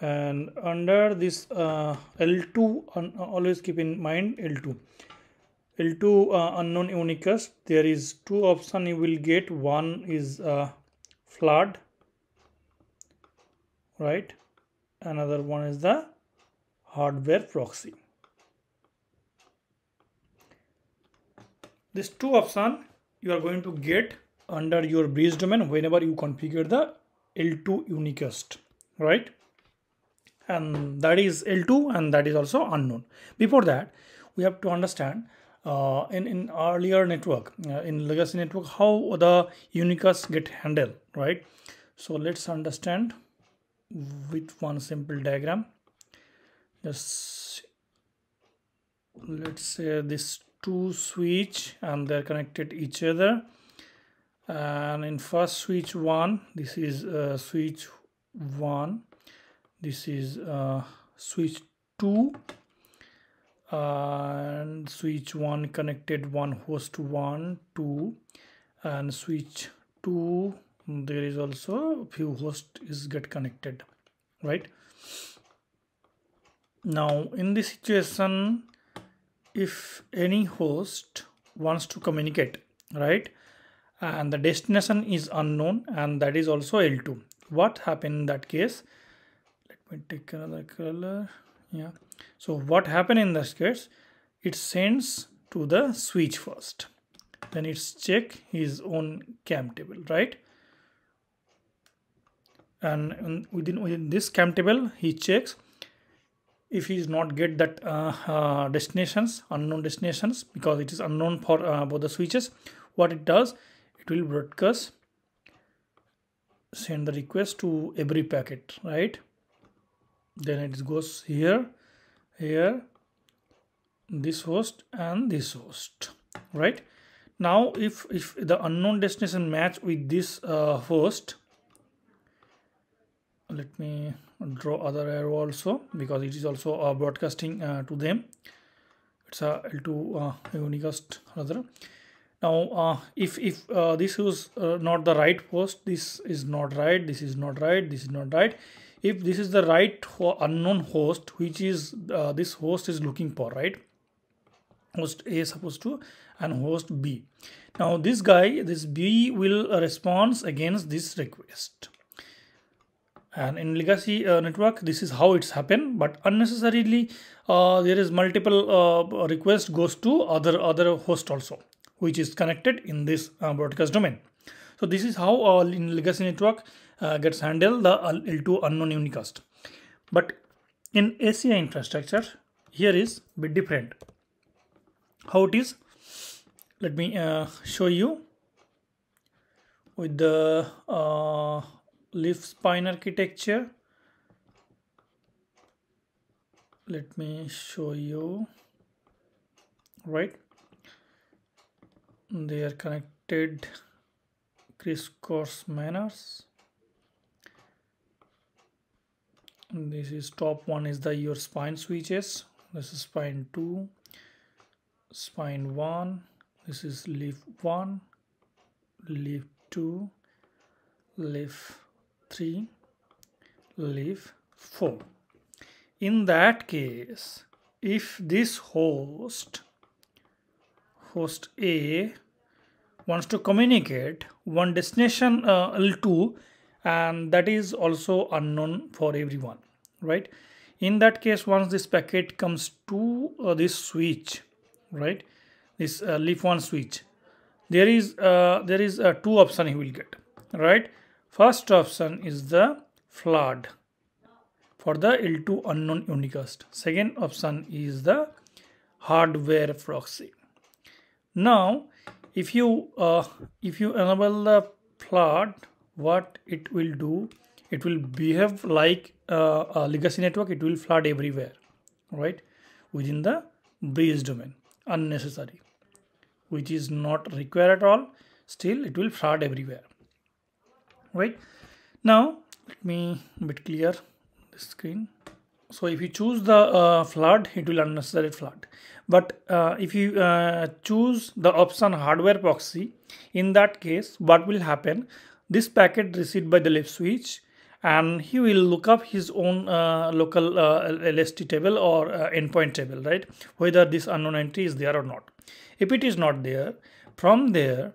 And under this uh, L two, always keep in mind L two. L two uh, unknown unicast, there is two options you will get. One is uh, flood, right? Another one is the hardware proxy. These two options you are going to get under your bridge domain whenever you configure the L two unicast, right? And that is L two, and that is also unknown. Before that, we have to understand Uh, in, in earlier network, uh, in legacy network, how the unicast get handled, right? So let's understand with one simple diagram. Just let's say this two switch and they're connected each other, and in first switch one, this is uh, switch one, this is uh, switch two, and switch one connected one host one, two, and switch two there is also few host is get connected, right? Now in this situation, if any host wants to communicate, right, and the destination is unknown, and that is also L two, what happened in that case? Let me take another color. Yeah. So what happened in this case, it sends to the switch first, then it's check his own C A M table, right? And within, within this C A M table, he checks if he is not get that uh, uh, destinations, unknown destinations, because it is unknown for uh, both the switches. What it does, it will broadcast, send the request to every packet, right? Then it goes here, here, this host and this host, right? Now if, if the unknown destination match with this uh, host, let me draw other arrow also, because it is also uh, broadcasting uh, to them. it's a L two uh, unicast rather. Now uh, if if uh, this is uh, not the right host, this is not right, this is not right, this is not right. If this is the right ho unknown host, which is uh, this host is looking for, right? Host A supposed to and host B. Now this guy, this B will response against this request. And in legacy uh, network, this is how it's happened. But unnecessarily, uh, there is multiple uh, request goes to other other host also, which is connected in this uh, broadcast domain. So this is how uh, in legacy network uh, gets handled the L two unknown unicast. But in A C I infrastructure, here is a bit different. How it is? Let me uh, show you with the Uh, leaf spine architecture. Let me show you. Right, they are connected crisscross manners. And this is top one is the your spine switches. This is spine two, spine one. This is leaf one, leaf two, leaf three, leaf four. In that case, if this host host A wants to communicate one destination uh, L two, and that is also unknown for everyone, right? In that case, once this packet comes to uh, this switch, right, this uh, leaf one switch, there is uh, there is uh, two options he will get, right? First option is the flood for the L two unknown unicast. Second option is the hardware proxy. Now, if you uh, if you enable the flood, what it will do? It will behave like uh, a legacy network. It will flood everywhere, right? Within the base domain, unnecessary, which is not required at all. Still, it will flood everywhere. Right now, let me a bit clear this screen. So if you choose the uh, flood, it will unnecessary flood. But uh, if you uh, choose the option hardware proxy, in that case, what will happen? This packet received by the leaf switch, and he will look up his own uh, local uh, L S T table or uh, endpoint table, right? Whether this unknown entry is there or not. If it is not there, from there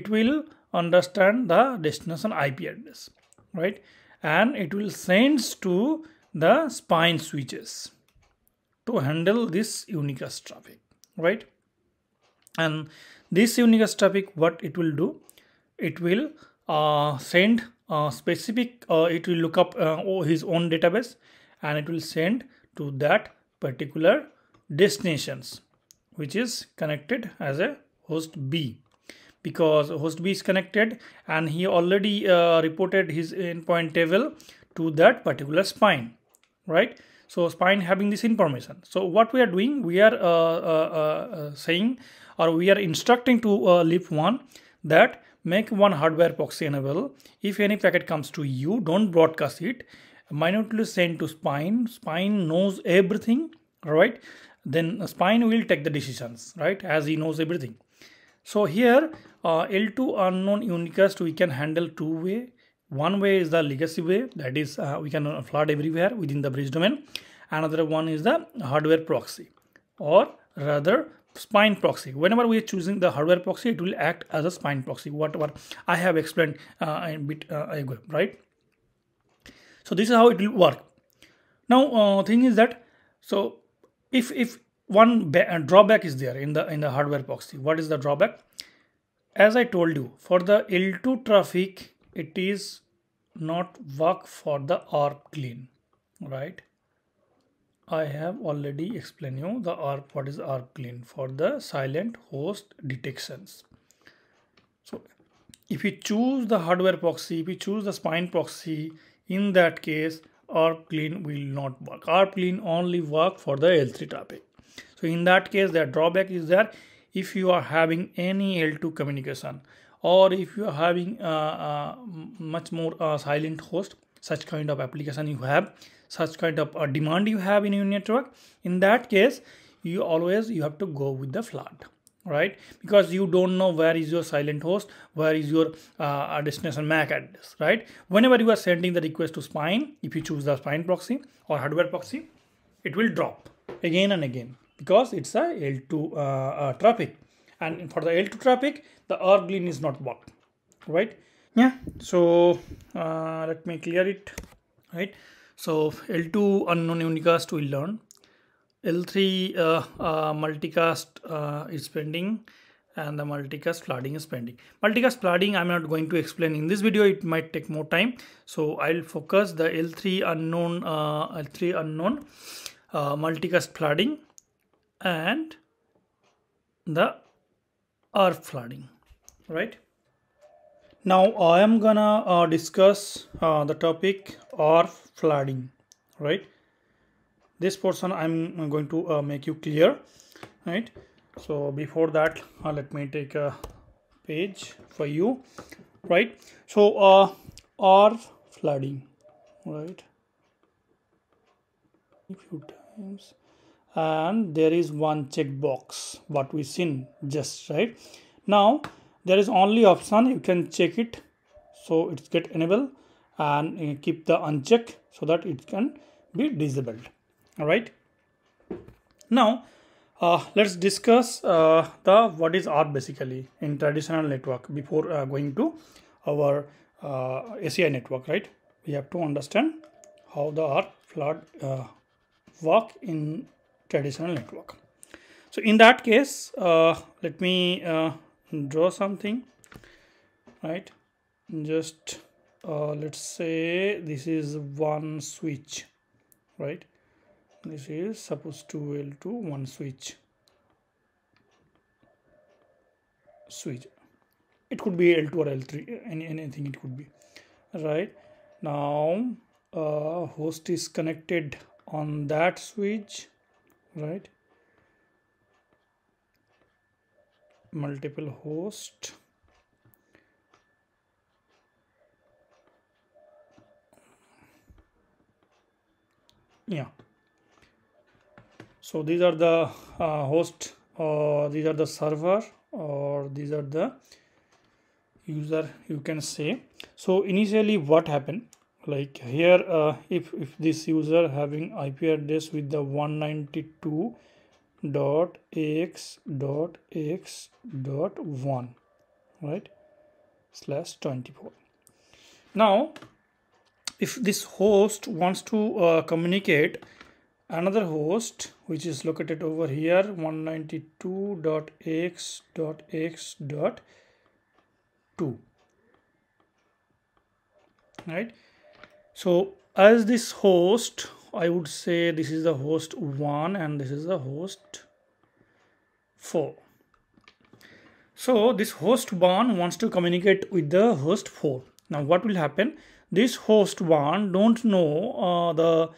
it will understand the destination I P address, right? And it will sends to the spine switches to handle this unicast traffic, right? And this unicast traffic, what it will do? It will uh, send uh, specific, uh, it will look up uh, his own database, and it will send to that particular destinations, which is connected as a host B. Because host B is connected, and he already uh, reported his endpoint table to that particular spine, right? So spine having this information. So what we are doing, we are uh, uh, uh, saying, or we are instructing to uh, leaf one that make one hardware proxy enable. If any packet comes to you, don't broadcast it. Minutely send to spine. Spine knows everything, right? Then spine will take the decisions, right? As he knows everything. So here uh, L two unknown unicast we can handle two way. One way is the legacy way, that is uh, we can flood everywhere within the bridge domain. Another one is the hardware proxy, or rather spine proxy. Whenever we are choosing the hardware proxy, it will act as a spine proxy, whatever I have explained uh, a bit uh, ago, right? So this is how it will work. Now uh, thing is that, so if if one drawback is there in the in the hardware proxy. What is the drawback? As I told you, for the L two traffic, it is not work for the A R P Glean, right? I have already explained you the A R P. What is A R P Glean? For the silent host detections. So if you choose the hardware proxy, if you choose the spine proxy, in that case, A R P Glean will not work. A R P Glean only work for the L three traffic. So in that case, the drawback is that if you are having any L two communication, or if you are having uh, uh, much more uh, silent host, such kind of application you have, such kind of uh, demand you have in your network, in that case, you always you have to go with the flood, right? Because you don't know where is your silent host, where is your uh, destination M A C address, right? Whenever you are sending the request to Spine, if you choose the Spine proxy or hardware proxy, it will drop again and again because it's a L two uh, uh, traffic, and for the L two traffic the A R P Glean is not worked, right? Yeah, so uh, let me clear it, right? So L two unknown unicast we learn. L three uh, uh, multicast uh, is pending, and the multicast flooding is pending. Multicast flooding I'm not going to explain in this video, it might take more time. So I'll focus the L three unknown, uh, L three unknown, uh, multicast flooding and the A R P flooding, right? Now I am gonna uh, discuss uh, the topic A R P flooding, right? This portion I'm going to uh, make you clear, right? So before that, uh, let me take a page for you, right? So uh, A R P flooding, right? A few times, and there is one checkbox what we seen just right now. There is only option you can check it, so it's get enabled, and keep the unchecked so that it can be disabled. All right, now uh, let's discuss uh, the what is A R P basically in traditional network before uh, going to our uh, A C I network, right? We have to understand how the A R P flood uh, work in traditional network. So in that case, uh, let me uh, draw something, right? Just uh, let's say this is one switch, right? This is supposed to L two one switch switch it could be L two or L three, any, anything it could be, right? Now uh, host is connected on that switch, right? Multiple host, yeah. So these are the uh, host, or these are the server, or these are the user, you can say. So initially what happened, like here uh, if, if this user having I P address with the one ninety-two dot A X dot A X dot one, right, slash twenty-four. Now if this host wants to uh, communicate another host which is located over here one ninety-two dot A X dot A X dot two, right? So as this host, I would say this is the host one and this is the host four. So this host one wants to communicate with the host four. Now what will happen, this host one don't know uh, the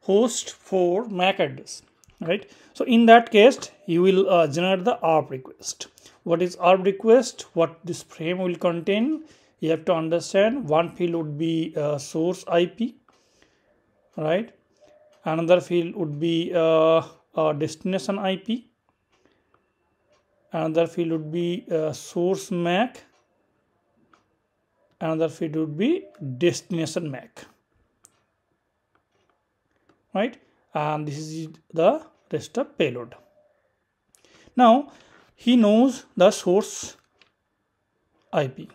host four M A C address, right? So in that case you will uh, generate the A R P request. What is A R P request, what this frame will contain, you have to understand. One field would be uh, source I P, right? Another field would be uh, uh, destination I P, another field would be uh, source M A C, another field would be destination M A C, right? And this is the rest of payload. Now he knows the source I P,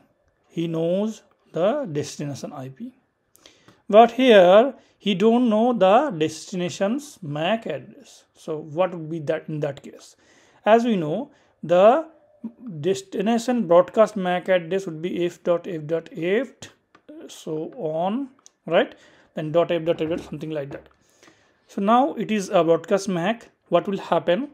he knows the destination I P, but here he don't know the destination's M A C address. So what would be that in that case? As we know, the destination broadcast M A C address would be f dot f dot f, so on, right? Then dot f dot f dot something like that. So now it is a broadcast M A C. What will happen?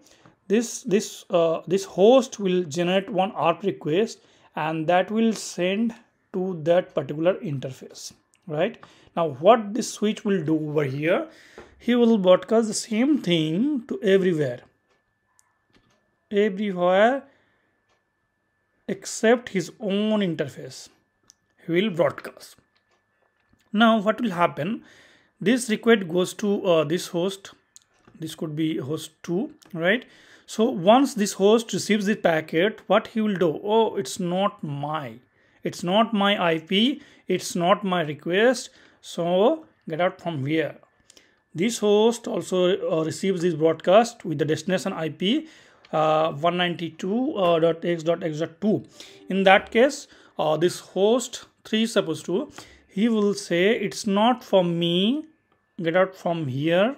This this uh, this host will generate one A R P request, and that will send to that particular interface, right? Now what this switch will do over here, he will broadcast the same thing to everywhere, everywhere except his own interface. He will broadcast. Now what will happen? This request goes to uh, this host, This could be host two, right? So once this host receives the packet, what he will do? Oh, it's not my, it's not my I P, it's not my request. So get out from here. This host also uh, receives this broadcast with the destination I P uh, one ninety-two dot x dot x dot two. In that case, uh, this host three supposed to, he will say it's not for me, get out from here.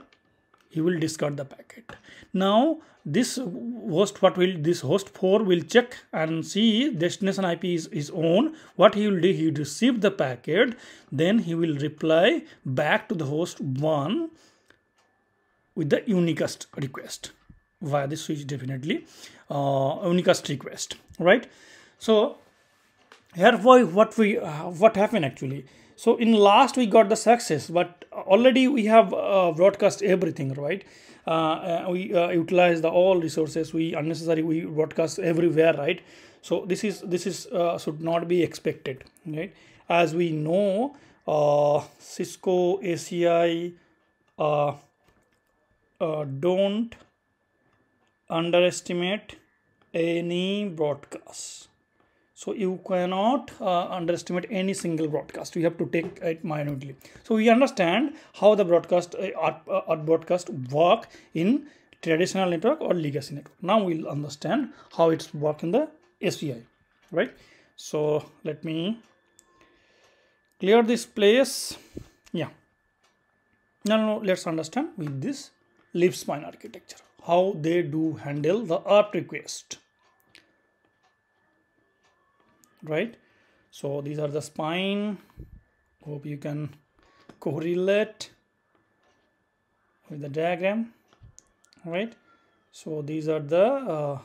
He will discard the packet. Now this host, what will this host four will check and see destination I P is his own. What he will do, he will receive the packet, then he will reply back to the host one with the unicast request via the switch, definitely uh, unicast request, right? So here what we uh, what happened actually. So in last we got the success, but already we have uh, broadcast everything, right? Uh, we uh, utilize the all resources. We unnecessary we broadcast everywhere, right? So this is this is uh, should not be expected, right? As we know, uh, Cisco A C I uh, uh, don't underestimate any broadcast. So you cannot uh, underestimate any single broadcast. You have to take it minutely. So we understand how the broadcast uh, uh, broadcast work in traditional network or legacy network. Now we'll understand how it's work in the S B I, right? So let me clear this place. Yeah. No, no, no. Let's understand with this Libspine architecture how they do handle the A R P request. Right, so these are the spine. Hope you can correlate with the diagram, right? So these are the uh,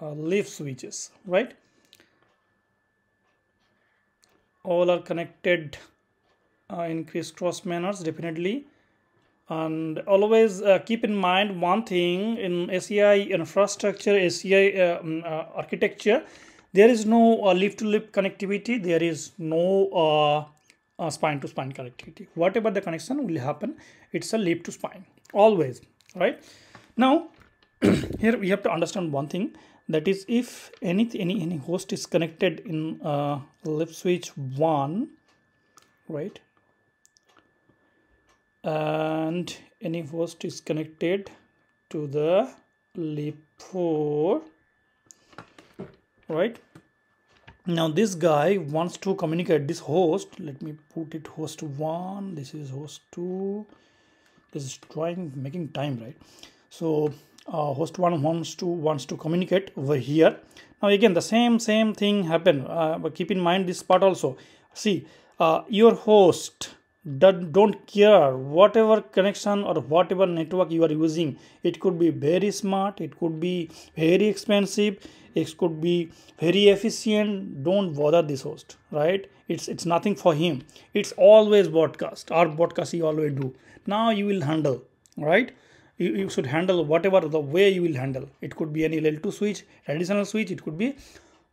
uh, leaf switches, right? All are connected uh, in crisscross manners, definitely. And always uh, keep in mind one thing in A C I infrastructure, A C I uh, um, uh, architecture. There is no uh, leaf-to-leaf connectivity. There is no spine-to-spine uh, uh, connectivity. Whatever the connection will happen, it's a leaf-to-spine always, right? Now, here we have to understand one thing. That is, if any any any host is connected in uh, leaf switch one, right? And any host is connected to the leaf four. Right, now this guy wants to communicate this host. Let me put it host one. This is host two. This is trying making time, right? So uh, host one wants to wants to communicate over here. Now again the same same thing happen, uh, but keep in mind this part also. See, uh, your host that don't care whatever connection or whatever network you are using. It could be very smart, it could be very expensive, it could be very efficient. Don't bother this host, right? It's it's nothing for him. It's always broadcast or broadcast you always do. Now you will handle, right? You, you should handle whatever the way you will handle. It could be any L two switch, traditional switch. It could be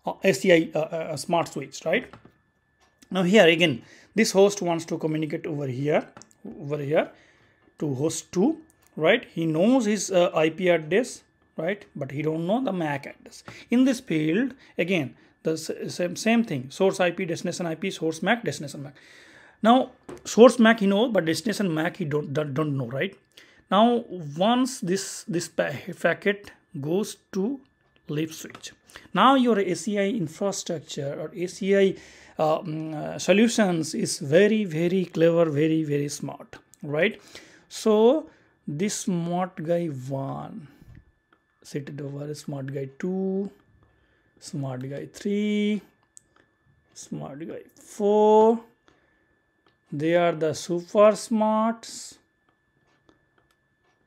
uh, S C I uh, uh, smart switch, right? Now here again, this host wants to communicate over here, over here to host two, right? He knows his uh, I P address, right? But he don't know the M A C address. In this field, again, the same, same thing, source I P, destination I P, source M A C, destination M A C. Now, source M A C he knows, but destination M A C he don't, don't, don't know, right? Now, once this, this packet goes to leaf switch. Now your A C I infrastructure or A C I uh, um, uh, solutions is very, very clever, very, very smart, right? So this smart guy one, set it over smart guy two, smart guy three, smart guy four. They are the super smarts,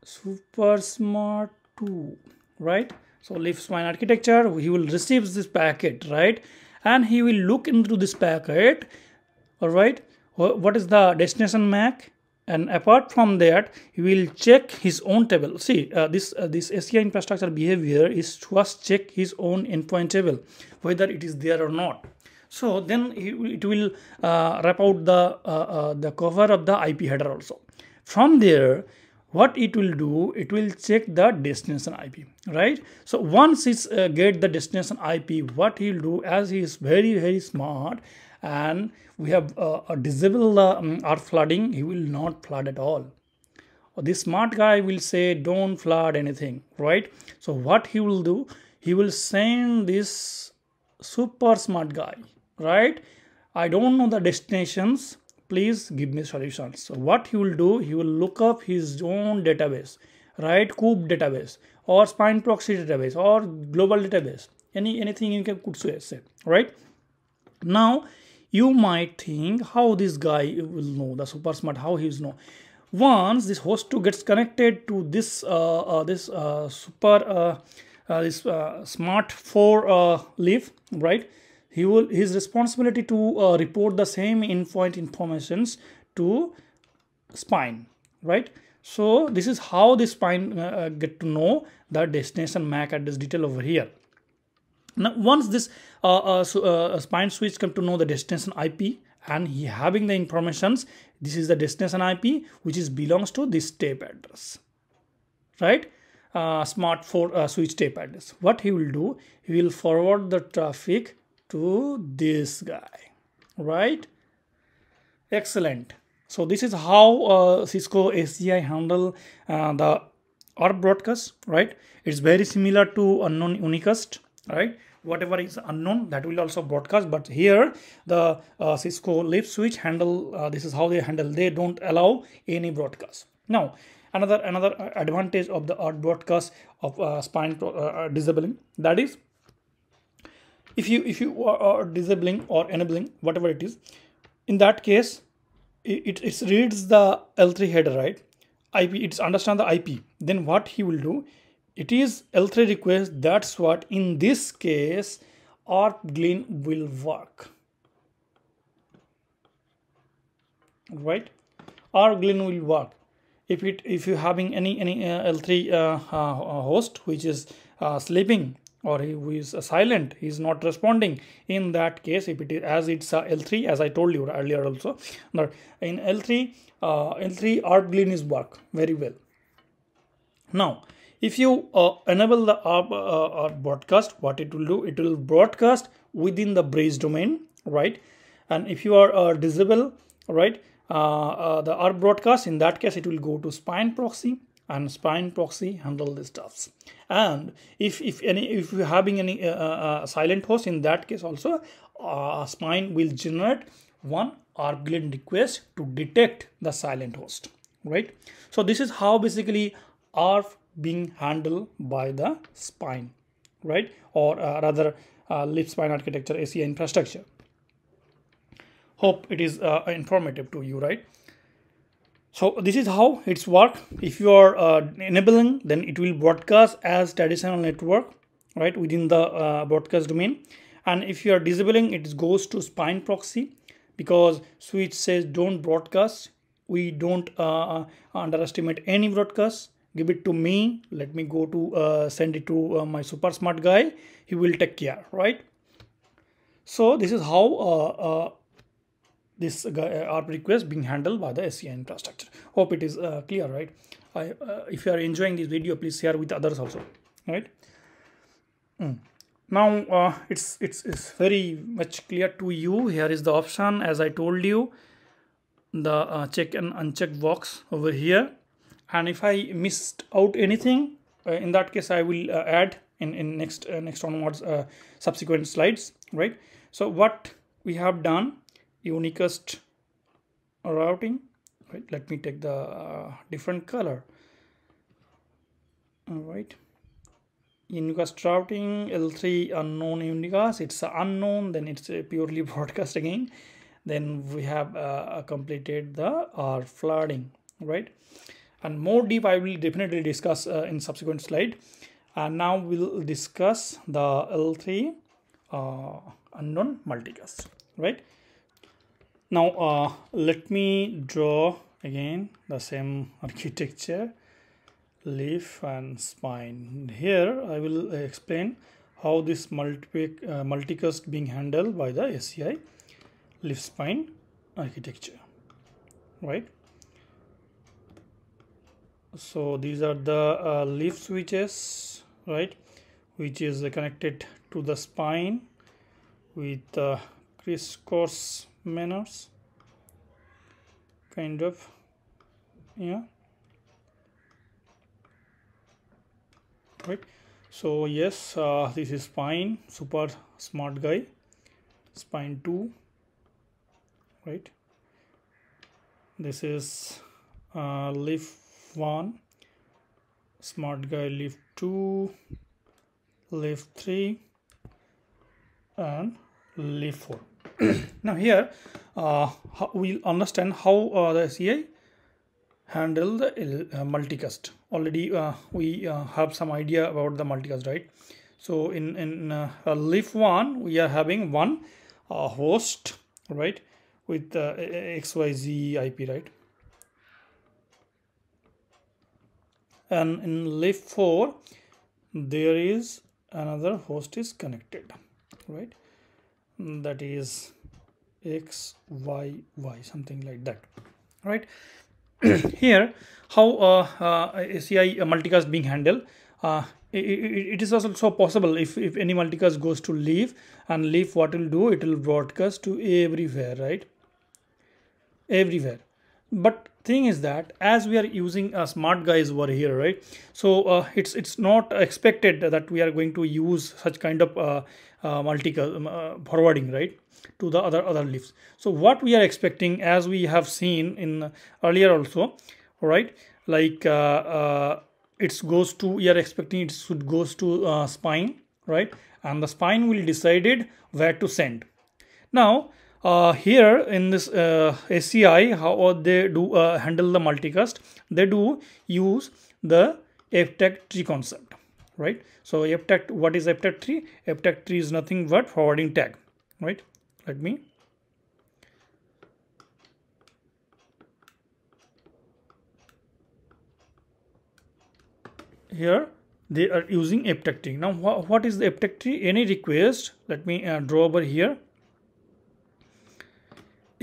super smart two, right? So leaf spine architecture, he will receive this packet, right? And he will look into this packet, all right? What is the destination M A C? And apart from that, he will check his own table. See, uh, this uh, this A C I infrastructure behavior is first check his own endpoint table, whether it is there or not. So then it will uh, wrap out the, uh, uh, the cover of the I P header also. From there, what it will do, it will check the destination I P, right? So once it's uh, get the destination I P, what he'll do, as he is very very smart and we have uh, a disable uh, um, R flooding, he will not flood at all. This smart guy will say don't flood anything, right? So what he will do, he will send this super smart guy, right? I don't know the destinations, please give me solutions. So what he will do, he will look up his own database, right? Coop database or Spine Proxy database or global database, any anything you can could say, right? Now you might think how this guy will know the super smart, how he is know. Once this host two gets connected to this uh, uh, this uh, super uh, uh, this uh, smart four uh, leaf, right? He will his responsibility to uh, report the same endpoint informations to Spine, right? So this is how the Spine uh, get to know the destination M A C address detail over here. Now once this uh, uh, so, uh, Spine switch come to know the destination I P, and he having the informations, this is the destination I P which is belongs to this TEP address, right? Uh, smart for uh, switch TEP address. What he will do, he will forward the traffic to this guy, right? Excellent. So this is how uh, Cisco A C I handle uh, the A R P broadcast, right? It's very similar to unknown unicast, right? Whatever is unknown, that will also broadcast. But here the uh, Cisco leaf switch handle, uh, this is how they handle. They don't allow any broadcast. Now another another advantage of the A R P broadcast of uh, spine uh, disabling, that is, if you if you are disabling or enabling, whatever it is, in that case it, it, it reads the L three header, right? I P, it's understand the I P. Then what he will do, it is L three request, that's what in this case A R P Glean will work, right? A R P Glean will work if it if you having any any uh, L three uh, uh, host which is uh, sleeping or he who is uh, silent, he is not responding. In that case, if it is as it's uh, L three, as I told you earlier also, that in L three uh, L three A R P Glean is work very well. Now if you uh, enable the A R P uh, uh, broadcast, what it will do, it will broadcast within the bridge domain, right? And if you are uh, disable, right, uh, uh, the A R P broadcast, in that case it will go to Spine Proxy, and Spine Proxy handle these stuffs. And if if any if you having any uh, uh, silent host, in that case also uh, Spine will generate one A R P Glean request to detect the silent host, right? So this is how basically A R P being handled by the Spine, right? Or uh, rather uh, leaf spine architecture A C I infrastructure. Hope it is uh, informative to you, right? So this is how it's work. If you are uh, enabling, then it will broadcast as traditional network, right, within the uh, broadcast domain. And if you are disabling, it goes to Spine Proxy, because switch says don't broadcast, we don't uh, underestimate any broadcast, give it to me, let me go to uh, send it to uh, my super smart guy, he will take care, right? So this is how uh, uh, this A R P request being handled by the A C I infrastructure. Hope it is uh, clear, right? I, uh, if you are enjoying this video, please share with others also, right? Mm. Now uh, it's, it's, it's very much clear to you. Here is the option, as I told you, the uh, check and uncheck box over here. And if I missed out anything, uh, in that case I will uh, add in in next uh, next onwards uh, subsequent slides, right? So what we have done, unicast routing, right? Let me take the uh, different color. All right, unicast routing, L three unknown unicast, it's unknown, then it's purely broadcast again. Then we have uh, completed the R flooding, right? And more deep I will definitely discuss uh, in subsequent slide. And now we'll discuss the L three uh, unknown multicast, right? Now uh, let me draw again the same architecture, leaf and spine. Here I will explain how this multi uh, multicast being handled by the A C I leaf spine architecture, right? So these are the uh, leaf switches, right, which is uh, connected to the spine with uh, crisscross manners, kind of, yeah, right. So yes, uh, this is spine, super smart guy, spine two, right. This is uh, leaf one, smart guy leaf two, leaf three, and leaf four. Now here uh, we'll understand how uh, the A C I handle the uh, multicast. Already uh, we uh, have some idea about the multicast, right? So in in uh, leaf one we are having one uh, host, right, with uh, X Y Z I P, right? And in leaf four there is another host is connected, right? That is X Y Y, something like that, right? Here how uh, uh, A C I uh, multicast being handled, uh, it, it is also possible if, if any multicast goes to leaf, and leaf what will do, it will broadcast to everywhere, right, everywhere. But thing is that as we are using a uh, smart guys over here, right, so uh, it's it's not expected that we are going to use such kind of uh, uh, multicast uh, forwarding, right, to the other other leaves. So what we are expecting, as we have seen in earlier also, right, like uh, uh, it goes to, we are expecting it should goes to uh, spine, right, and the spine will decided where to send. Now Uh, here in this uh, A C I, how they do uh, handle the multicast, they do use the F TAG tree concept, right? So F TAG, what is F TAG tree? F TAG tree is nothing but forwarding tag, right? Let me here they are using F TAG tree. Now wh what is the F TAG tree? Any request, let me uh, draw over here.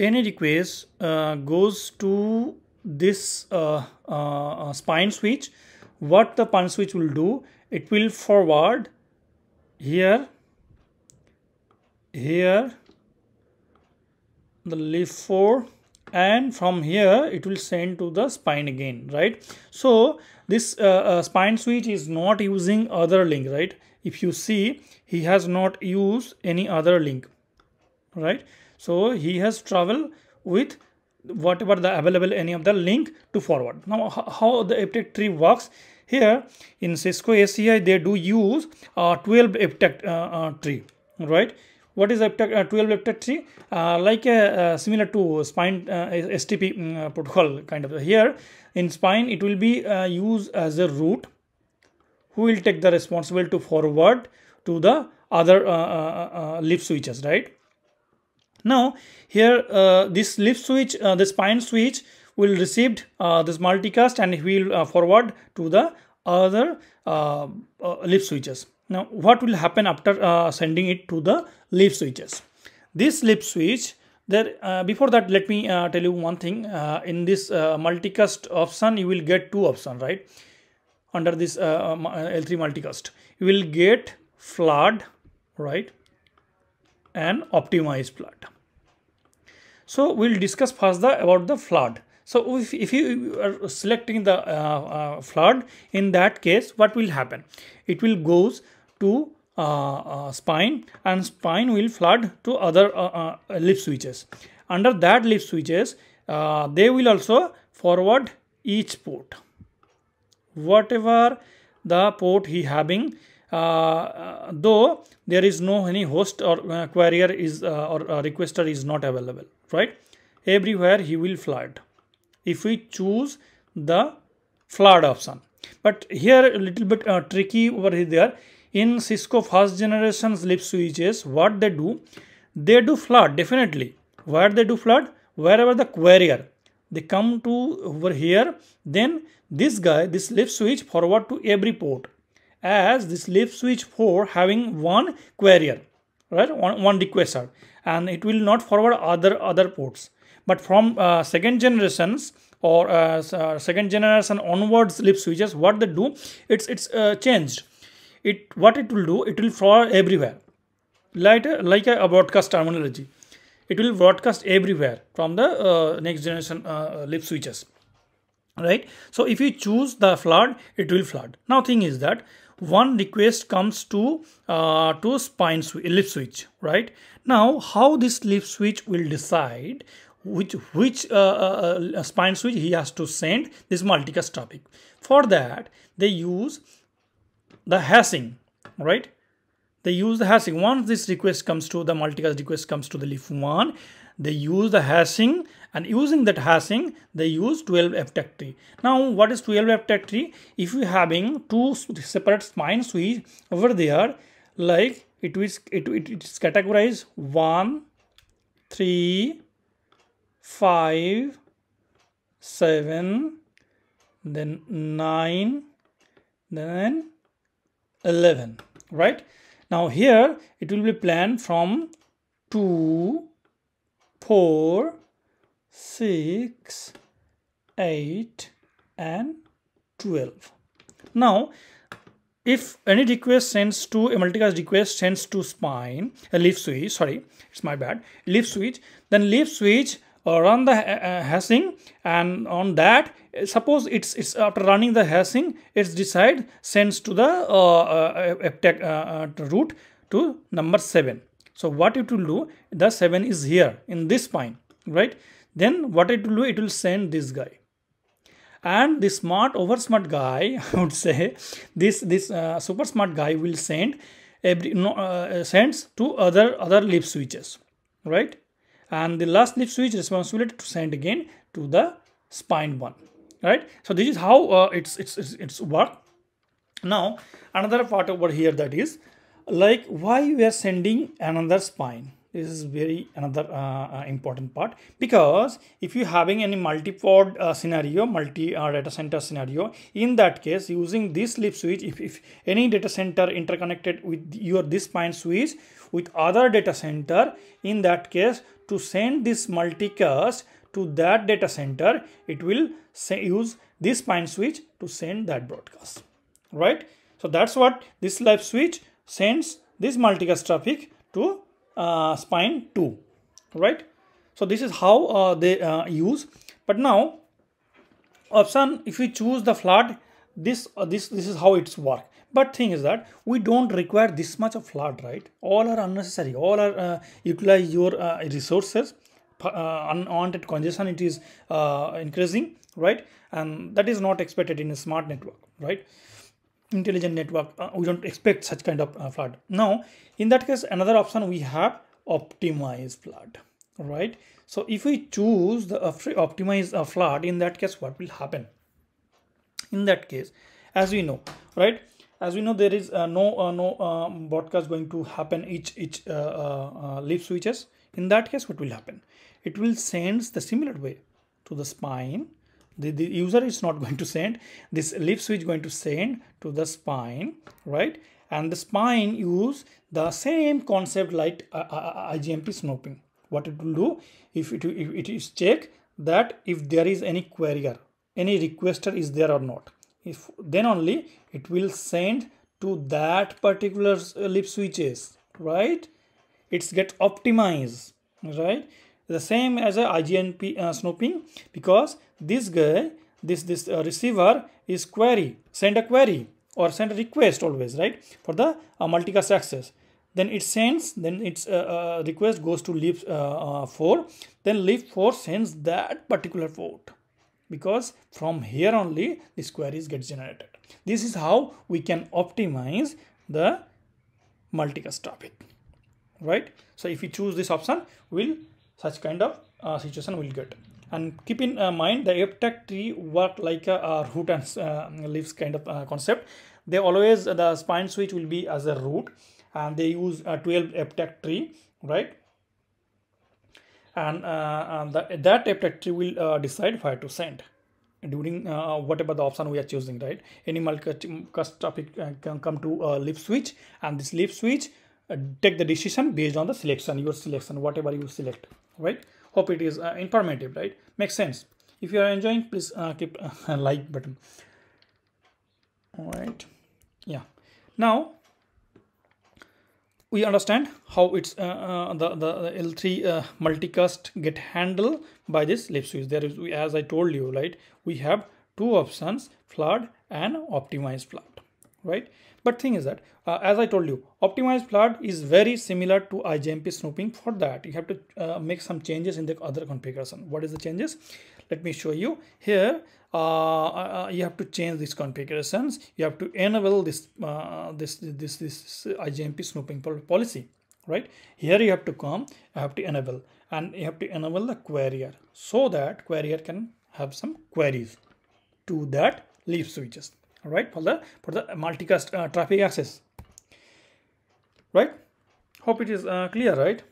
Any request uh, goes to this uh, uh, spine switch. What the spine switch will do, it will forward here, here, the leaf four, and from here it will send to the spine again, right? So this uh, uh, spine switch is not using other link, right? If you see, he has not used any other link, right? So he has traveled with whatever the available any of the link to forward. Now how the F TAG tree works here in Cisco A C I, they do use uh, twelve F TAG uh, uh, tree, right? What is F TAG, uh, twelve F TAG tree? Uh, like a, uh, similar to spine uh, S T P um, uh, protocol kind of. Here in spine it will be uh, used as a route, who will take the responsibility to forward to the other uh, uh, uh, leaf switches, right? Now here uh, this leaf switch, uh, the spine switch will receive uh, this multicast, and it will uh, forward to the other uh, uh, leaf switches. Now what will happen after uh, sending it to the leaf switches? This leaf switch, there, uh, before that let me uh, tell you one thing. Uh, in this uh, multicast option you will get two options, right? Under this uh, L three multicast you will get flood, right, and optimize flood. So we'll discuss first the about the flood. So if, if you are selecting the uh, uh, flood, in that case what will happen, it will goes to uh, uh, spine, and spine will flood to other uh, uh, leaf switches. Under that leaf switches uh, they will also forward each port, whatever the port he having. Uh, though there is no any host or uh, querier is uh, or uh, requester is not available, right? Everywhere he will flood if we choose the flood option. But here a little bit uh, tricky over there. In Cisco first generation leaf switches, what they do, they do flood definitely. Where they do flood? Wherever the querier they come to over here, then this guy, this leaf switch forward to every port, as this leaf switch four having one querier, right, one, one requester, and it will not forward other other ports. But from uh, second generations or uh, uh, second generation onwards flip switches, what they do, it's it's uh, changed. It what it will do, it will follow everywhere. Like a, like a broadcast terminology, it will broadcast everywhere from the uh, next generation uh, flip switches, right? So if you choose the flood, it will flood. Now thing is that one request comes to uh, to spine flip switch, right? Now how this flip switch will decide which which uh, uh, spine switch he has to send this multicast traffic. For that they use the hashing, right? They use the hashing. Once this request comes to the multicast request comes to the leaf one, they use the hashing, and using that hashing they use twelve F TAG tree. Now what is twelve F TAG tree? If you having two separate spine switch over there, like it is it, it, it is categorized one, three, five, seven, then nine, then eleven, right? Now here it will be planned from two, four, six, eight and twelve. Now if any request sends to a multicast request sends to spine a leaf switch, sorry it's my bad leaf switch, then leaf switch or run the uh, hashing, and on that suppose it's it's after running the hashing it's decide sends to the uh, uh, F TAG uh, uh, route to number seven. So what it will do, the seven is here in this spine, right? Then what it will do, it will send this guy, and the smart over smart guy I would say this this uh, super smart guy will send every no, uh, sends to other other leaf switches, right? And the last leaf switch responsibility to send again to the spine one, right? So this is how uh, it's, it's it's it's work. Now another part over here, that is like why we are sending another spine. This is very another uh, important part, because if you having any multi-pod uh, scenario, multi uh, data center scenario, in that case using this leaf switch, if, if any data center interconnected with your this spine switch with other data center, in that case to send this multicast to that data center, it will say use this spine switch to send that broadcast, right? So that's what this live switch sends this multicast traffic to uh, spine two, right? So this is how uh, they uh, use. But now option, if you choose the flood, this uh, this this is how it's work. But thing is that we don't require this much of flood, right? All are unnecessary. All are uh, utilize your uh, resources. Uh, unwanted congestion it is uh, increasing, right? And that is not expected in a smart network, right? Intelligent network, uh, we don't expect such kind of uh, flood. Now in that case another option we have, optimize flood, right? So if we choose the uh, optimize uh, flood, in that case what will happen? In that case, as we know, right, as we know there is uh, no uh, no um, broadcast going to happen each each uh, uh, uh, leaf switches. In that case what will happen, it will send the similar way to the spine. The, the user is not going to send, this leaf switch going to send to the spine, right? And the spine use the same concept like uh, uh, I G M P snooping. What it will do, if it, if it is check that if there is any querier, any requester is there or not, if then only it will send to that particular leaf switches, right? It's get optimized, right? The same as a I G M P uh, snooping, because this guy, this this uh, receiver is query, send a query or send a request always, right? For the uh, multicast access, then it sends, then its uh, uh, request goes to leaf uh, uh, four, then leaf four sends that particular port, because from here only these queries get generated. This is how we can optimize the multicast traffic, right? So if you choose this option, we'll such kind of uh, situation will get. And keep in uh, mind the F TAG tree work like a, a root and uh, leaves kind of uh, concept. They always, the spine switch will be as a root, and they use a twelve F TAG tree, right? And, uh, and the, that F TAG tree will uh, decide where to send during uh, whatever the option we are choosing, right? Any multicast traffic uh, can come to a leaf switch, and this leaf switch uh, take the decision based on the selection, your selection, whatever you select, right? Hope it is uh, informative, right? Makes sense. If you are enjoying, please uh, click a like button. All right. Yeah. Now we understand how it's uh, uh, the the L three uh, multicast get handled by this lip switch. There is, as I told you, right? We have two options: flood and optimized flood, right? But thing is that uh, as I told you, optimized flood is very similar to I G M P snooping. For that, you have to uh, make some changes in the other configuration. What is the changes? Let me show you here. Uh, uh, you have to change these configurations. You have to enable this uh, this this this I G M P snooping policy, right? Here you have to come. I have to enable, and you have to enable the querier so that querier can have some queries to that leaf switches. All right, for the for the multicast uh, traffic access, right? Hope it is uh, clear, right?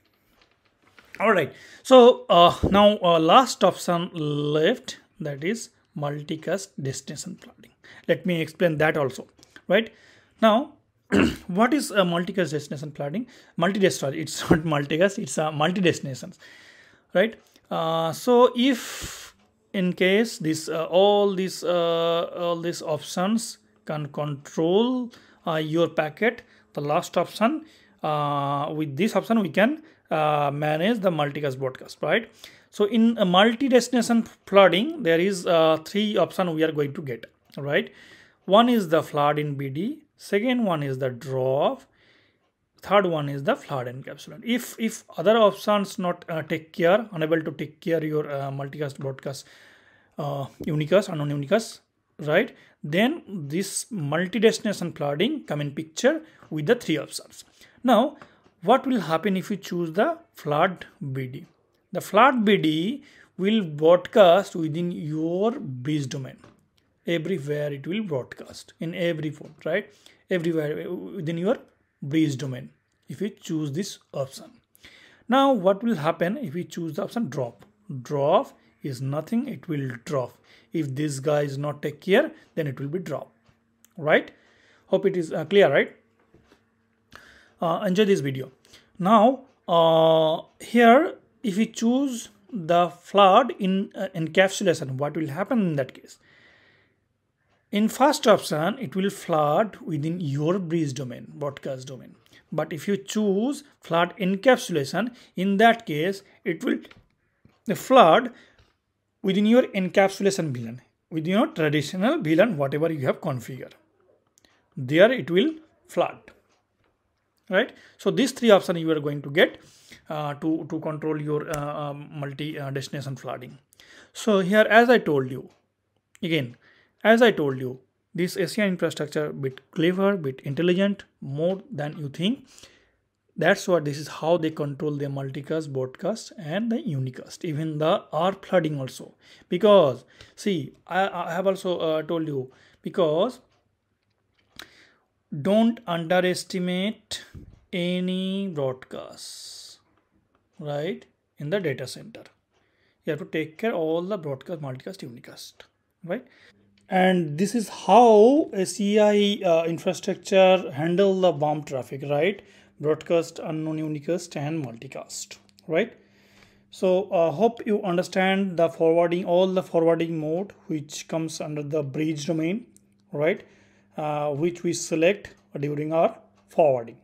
All right. So uh, now uh, last option left, that is multicast destination flooding. Let me explain that also, right? Now what is a multicast destination flooding? Multi-destination, it's not multicast, it's a multi-destinations, right? Uh, so if in case this uh, all these uh, all these options can control uh, your packet, the last option, uh, with this option we can uh, manage the multicast broadcast, right? So in a multi-destination flooding, there is uh, three options we are going to get, right? One is the flood in B D, second one is the draw off, third one is the flood encapsulation. If if other options not uh, take care, unable to take care your uh, multicast, broadcast, uh, unicast, and non-unicast, right? Then this multi-destination flooding come in picture with the three options. Now, what will happen if you choose the flood B D? The flood B D will broadcast within your base domain. Everywhere it will broadcast in every port, right? Everywhere within your base domain. If you choose this option, now what will happen if we choose the option drop? Drop is nothing; it will drop. If this guy is not take care, then it will be drop, right? Hope it is uh, clear, right? Uh, enjoy this video. Now uh, here, if we choose the flood in uh, encapsulation, what will happen in that case? In first option, it will flood within your bridge domain, broadcast domain. But if you choose flood encapsulation, in that case, it will flood within your encapsulation V LAN, within your traditional V LAN, whatever you have configured. There it will flood, right? So these three options you are going to get uh, to to control your uh, um, multi uh, destination flooding. So here, as I told you, again, as I told you, this A C I infrastructure bit clever, bit intelligent, more than you think. That's what this is how they control their multicast, broadcast, and the unicast, even the A R P flooding also. Because see, I, I have also uh, told you, because don't underestimate any broadcasts, right? In the data center, you have to take care of all the broadcast, multicast, unicast, right? And this is how A C I uh, infrastructure handle the B U M traffic, right? Broadcast, unknown unicast, and multicast, right? So I uh, hope you understand the forwarding, all the forwarding mode which comes under the bridge domain, right? Uh, which we select during our forwarding,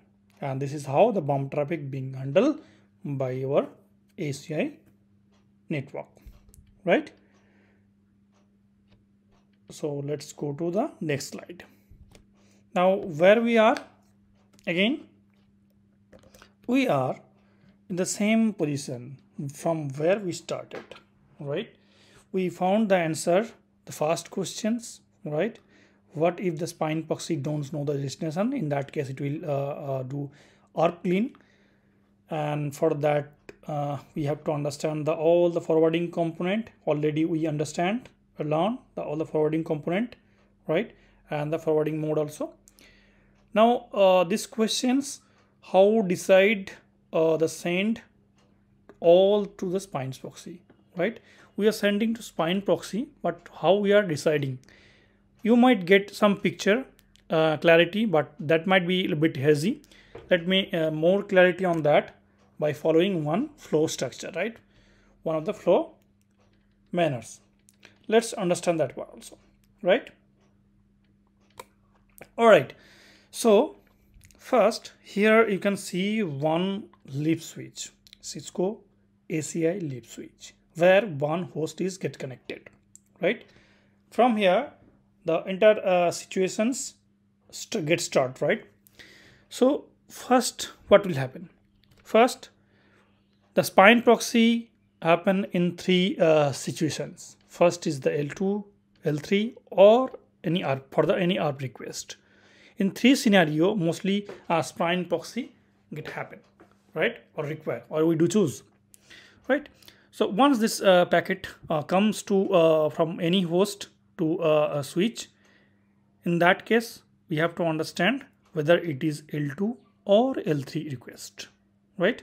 and this is how the B U M traffic being handled by your A C I network, right? So let's go to the next slide. Now where we are again, we are in the same position from where we started, right? We found the answer, the first questions, right? What if the spine proxy don't know the destination? In that case, it will uh, uh, do A R P Glean, and for that uh, we have to understand the all the forwarding component. Already we understand along the all the forwarding component, right? And the forwarding mode also. Now uh, these questions, how decide uh, the send all to the spine proxy, right? We are sending to spine proxy, but how we are deciding? You might get some picture uh, clarity, but that might be a bit hazy. Let me uh, more clarity on that by following one flow structure, right? One of the flow manners. let's understand that one also, right? All right, so first here you can see one leaf switch, Cisco A C I leaf switch, where one host is get connected, right? From here the entire uh, situations st get started, right? So first what will happen? First the spine proxy happen in three uh, situations. First is the L two, L three or any A R P, for the any A R P request. In three scenario mostly our spine proxy get happen, right? Or require, or we do choose, right? So once this uh, packet uh, comes to uh, from any host to uh, a switch, in that case we have to understand whether it is L two or L three request, right?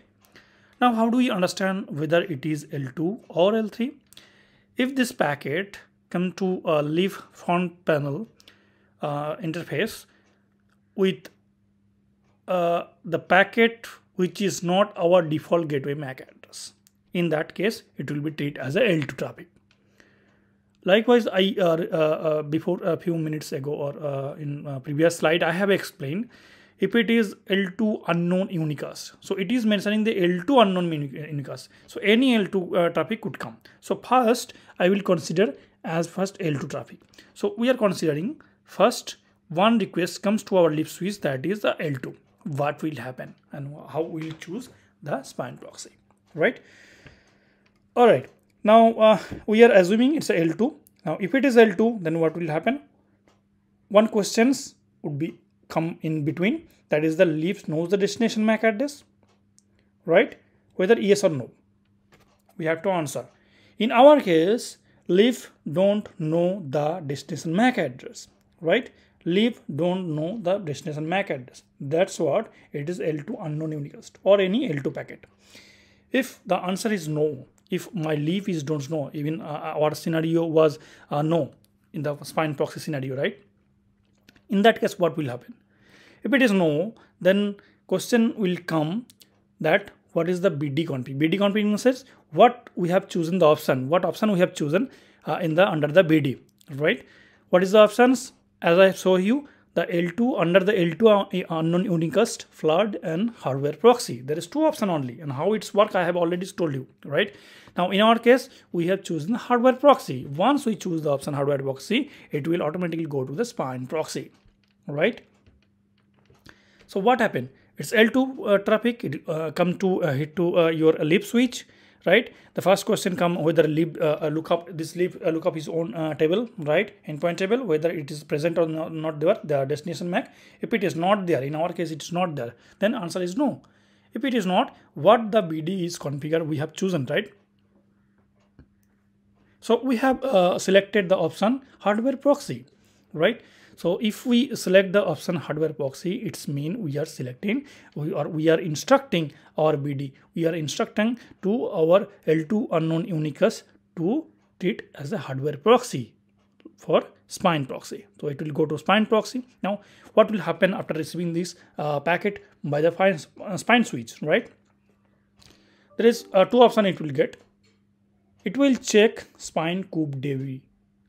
Now how do we understand whether it is L two or L three? If this packet come to a leaf front panel uh, interface with uh, the packet which is not our default gateway M A C address, in that case it will be treated as a L two traffic. Likewise, I uh, uh, before a few minutes ago or uh, in uh, previous slide I have explained if it is L two unknown unicast. So it is mentioning the L two unknown unicast. So any L two uh, traffic could come. So first I will consider as first L two traffic. So we are considering first one request comes to our leaf switch, that is the L two. What will happen and how we will choose the spine proxy, right? All right. Now uh, we are assuming it's a L two. Now if it is L two, then what will happen? One questions would be come in between, that is the leaf knows the destination M A C address, right? Whether yes or no, we have to answer. In our case, leaf don't know the destination M A C address, right? Leaf don't know the destination M A C address. That's what it is L two unknown unicast or any L two packet. If the answer is no, if my leaf is don't know, even uh, our scenario was uh, no in the spine proxy scenario, right? In that case, what will happen? If it is no, then question will come that what is the B D config? B D config says what we have chosen the option, what option we have chosen uh, in the under the B D, right? What is the options? As I show you, the L two under the L two unknown unicast, flood and hardware proxy. There is two option only, and how it's work I have already told you, right? Now in our case, we have chosen the hardware proxy. Once we choose the option hardware proxy, it will automatically go to the spine proxy, right? So what happened? It's L two uh, traffic. It uh, come to uh, hit to uh, your leaf switch, right? The first question come whether leaf uh, look up this leaf uh, look up his own uh, table, right? Endpoint table, whether it is present or not, not there. The destination M A C. If it is not there, in our case it's not there, then answer is no. If it is not, what the B D is configured we have chosen, right? So we have uh, selected the option hardware proxy, right? So if we select the option hardware proxy, it's mean we are selecting, we are we are instructing our B D, we are instructing to our L two unknown unicast to treat as a hardware proxy for spine proxy. So it will go to spine proxy. Now what will happen after receiving this uh, packet by the spine, uh, spine switch, right? There is uh, two options it will get. It will check spine Coop D B.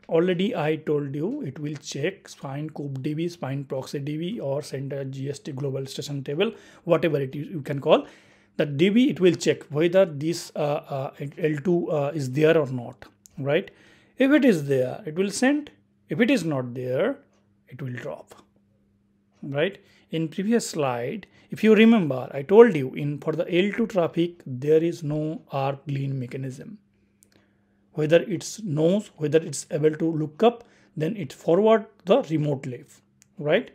Already I told you it will check spine Coop D B, spine proxy D B, or center G S T global station table, whatever it is you can call. The D B it will check whether this uh, uh, L two uh, is there or not, right? If it is there, it will send. If it is not there, it will drop, right? In previous slide, if you remember, I told you in for the L two traffic there is no A R P Glean mechanism. Whether it's knows, whether it's able to look up, then it forward the remote leaf, right?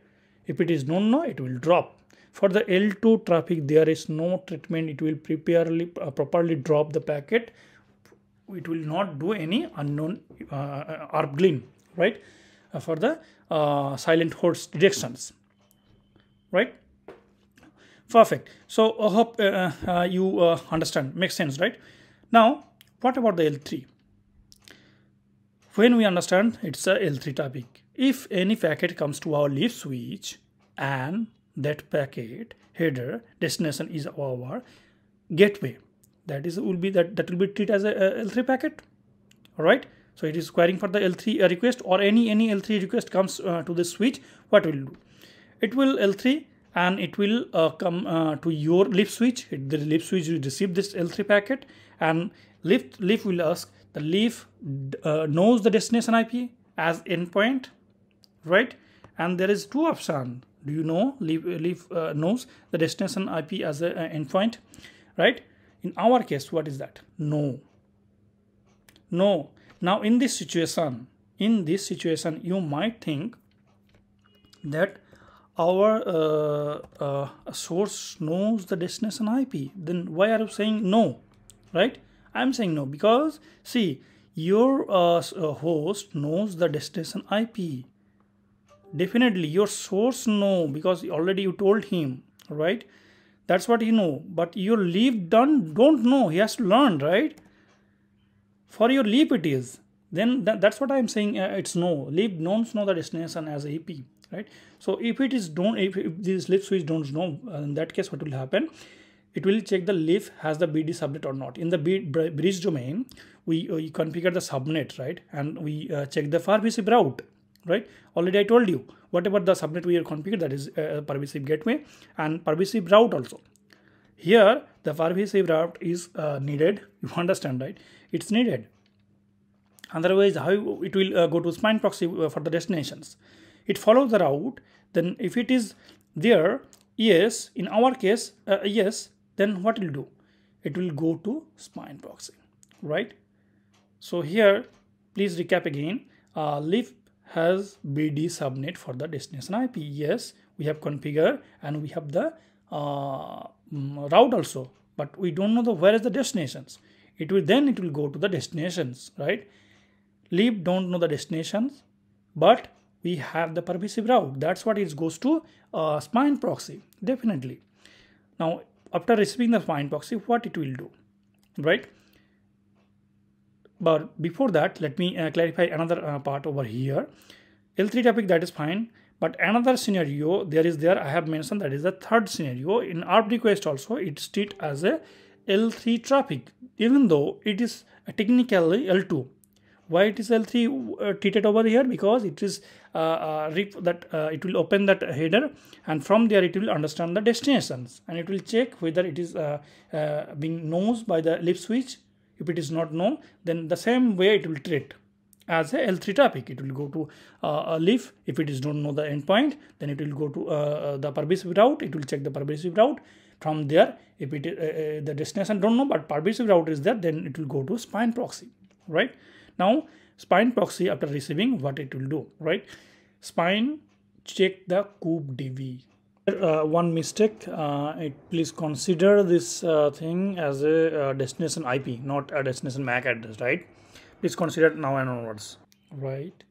If it is don't know, it will drop. For the L two traffic, there is no treatment. It will properly, uh, properly drop the packet. It will not do any unknown uh, A R P Glean, right? Uh, for the uh, silent host detections, right? Perfect. So I hope uh, uh, you uh, understand. Makes sense, right? Now, what about the L three? When we understand it's a L three topic, if any packet comes to our leaf switch and that packet header destination is our gateway, that is will be that that will be treated as a, a L three packet, all right? So it is querying for the L three request, or any any L three request comes uh, to this switch. What will do? It will L three and it will uh, come uh, to your leaf switch. It, the leaf switch will receive this L three packet, and leaf leaf will ask. The leaf uh, knows the destination I P as endpoint, right? And there is two options. Do you know leaf, leaf uh, knows the destination I P as an uh, endpoint, right? In our case, what is that? No. No. Now in this situation, in this situation, you might think that our uh, uh, source knows the destination I P. Then why are you saying no, right? I'm saying no because, see, your uh, host knows the destination I P. Definitely your source know, because already you told him, right? That's what you know. But your leaf don't, don't know. He has to learn, right? For your leaf it is. Then th that's what I'm saying. Uh, it's no. Leaf don't know the destination as A P, right? So if it is don't, if, if this leaf switch don't know, uh, in that case what will happen? It will check the leaf has the B D subnet or not. In the B bridge domain, we, uh, we configure the subnet, right? And we uh, check the permissive route, right? Already I told you, whatever the subnet we are configured, that is uh, permissive gateway and permissive route also. Here, the permissive route is uh, needed. You understand, right? It's needed. Otherwise, how it will uh, go to spine proxy for the destinations. It follows the route. Then if it is there, yes, in our case, uh, yes, then what it will do? It will go to spine proxy, right? So here, please recap again, uh, leaf has B D subnet for the destination I P. Yes, we have configured and we have the uh, route also, but we don't know the where is the destinations. It will then it will go to the destinations, right? Leaf don't know the destinations, but we have the permissive route. That's what it goes to uh, spine proxy, definitely. Now, after receiving the spine proxy, what it will do, right? But before that, let me uh, clarify another uh, part over here. L three topic, that is fine. But another scenario, there is there, I have mentioned that is the third scenario. In A R P request also, it's treated as a L three traffic, even though it is technically L two. Why it is L three uh, treated over here? Because it is uh, uh, rip that uh, it will open that header, and from there it will understand the destinations, and it will check whether it is uh, uh, being known by the leaf switch. If it is not known, then the same way it will treat as a L three traffic. It will go to uh, a leaf. If it is don't know the endpoint, then it will go to uh, the permissive route. It will check the permissive route. From there, if it uh, uh, the destination don't know but permissive route is there, then it will go to spine proxy, right? Now, spine proxy, after receiving, what it will do, right? Spine check the Coop D B. Uh, one mistake, uh, it, please consider this uh, thing as a uh, destination I P, not a destination M A C address, right? Please consider it now and onwards, right?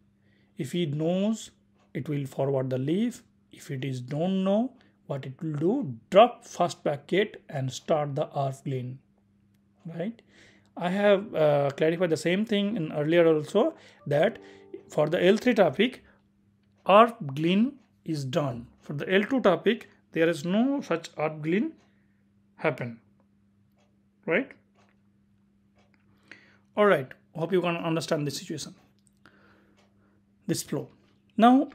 If it knows, it will forward the leaf. If it is don't know, what it will do? Drop first packet and start the A R P Glean, right? I have uh, clarified the same thing in earlier also, that for the L three topic, A R P Glean is done. For the L two topic, there is no such A R P Glean happen, right? All right, hope you can understand this situation, this flow. Now,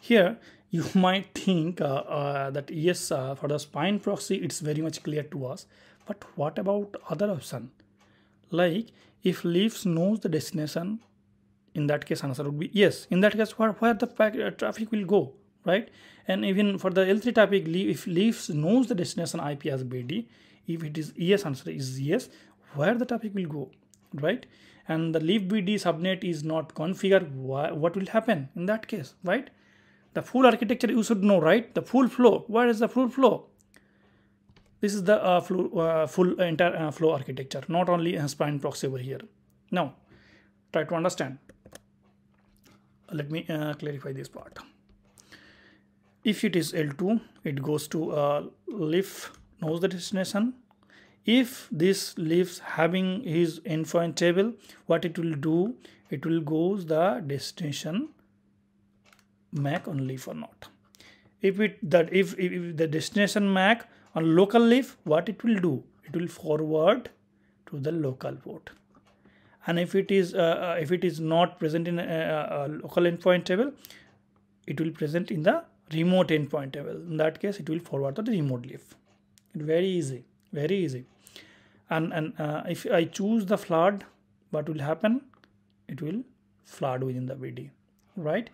here you might think uh, uh, that yes, uh, for the spine proxy, it's very much clear to us. But what about other option? Like if leaves knows the destination, in that case answer would be yes. In that case, where, where the uh, traffic will go, right? And even for the L three topic, if leaves knows the destination I P as B D, if it is yes, answer is yes, where the traffic will go, right? And the leaf B D subnet is not configured, wh what will happen in that case, right? The full architecture you should know, right? The full flow, where is the full flow? This is the uh, flow, uh, full uh, entire uh, flow architecture, not only uh, spine proxy over here. Now, try to understand. Let me uh, clarify this part. If it is L two, it goes to uh, leaf knows the destination. If this leaf having his endpoint table, what it will do? It will goes the destination M A C on leaf or not. If it that if, if, if the destination M A C on local leaf, what it will do? It will forward to the local port. and if it is uh, if it is not present in a, a local endpoint table, it will present in the remote endpoint table. In that case, it will forward to the remote leaf. Very easy, very easy. And and uh, if I choose the flood, what will happen? It will flood within the B D, right?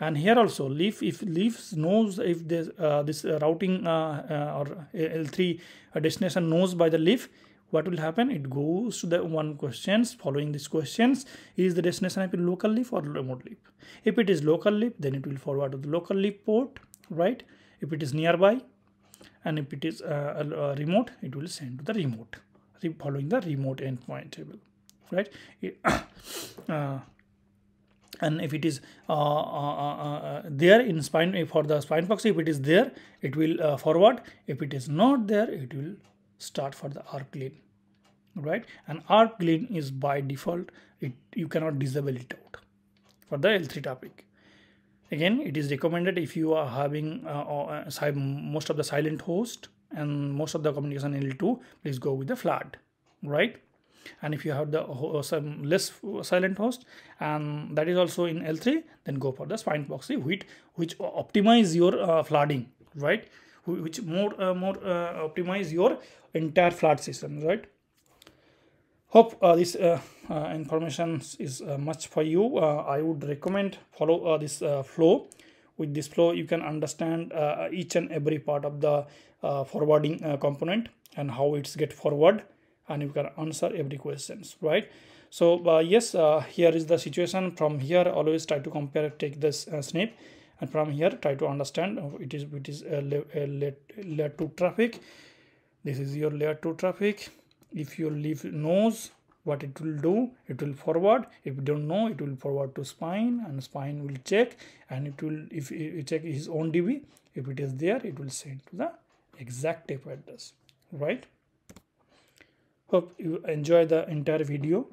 And here also, leaf if leaf knows if this uh, this routing uh, uh, or L three destination knows by the leaf, what will happen? It goes to the one questions following these questions: is the destination I P local leaf or remote leaf? If it is local leaf, then it will forward to the local leaf port, right? If it is nearby, and if it is uh, remote, it will send to the remote, following the remote endpoint table, right? It, uh, and if it is uh, uh, uh, there in spine for the spine proxy, if it is there, it will uh, forward. If it is not there, it will start for the A R P Glean, right? And A R P Glean is by default, it you cannot disable it out for the L three topic. Again, it is recommended if you are having uh, or, uh, most of the silent host and most of the communication in L two, please go with the flood, right? And if you have the uh, some less silent host and that is also in L three, then go for the spine proxy, which which optimize your uh, flooding, right? Which more uh, more uh, optimize your entire flood system, right? Hope uh, this uh, uh, information is uh, much for you. Uh, I would recommend follow uh, this uh, flow. With this flow, you can understand uh, each and every part of the uh, forwarding uh, component and how it's get forward, and you can answer every questions, right? So uh, yes, uh, here is the situation. From here, always try to compare. Take this uh, snip. And from here, try to understand it is it is a layer two traffic. This is your layer two traffic. If your leaf knows what it will do, it will forward. If you don't know, it will forward to spine, and spine will check, and it will if you check his own D B. If it is there, it will send to the exact T E P address, right? Hope you enjoy the entire video.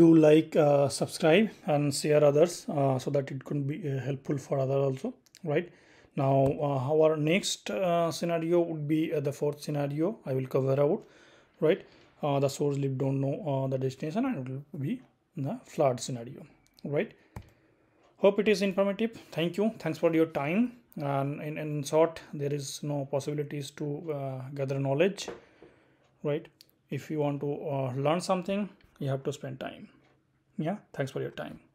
Do like, uh, subscribe and share others uh, so that it could be uh, helpful for others also, right? Now uh, our next uh, scenario would be uh, the fourth scenario I will cover out, right? Uh, the source leaf don't know uh, the destination, and it will be the flood scenario, right? Hope it is informative. Thank you. Thanks for your time. And in, in short, there is no possibilities to uh, gather knowledge, right? If you want to uh, learn something, you have to spend time. Yeah, thanks for your time.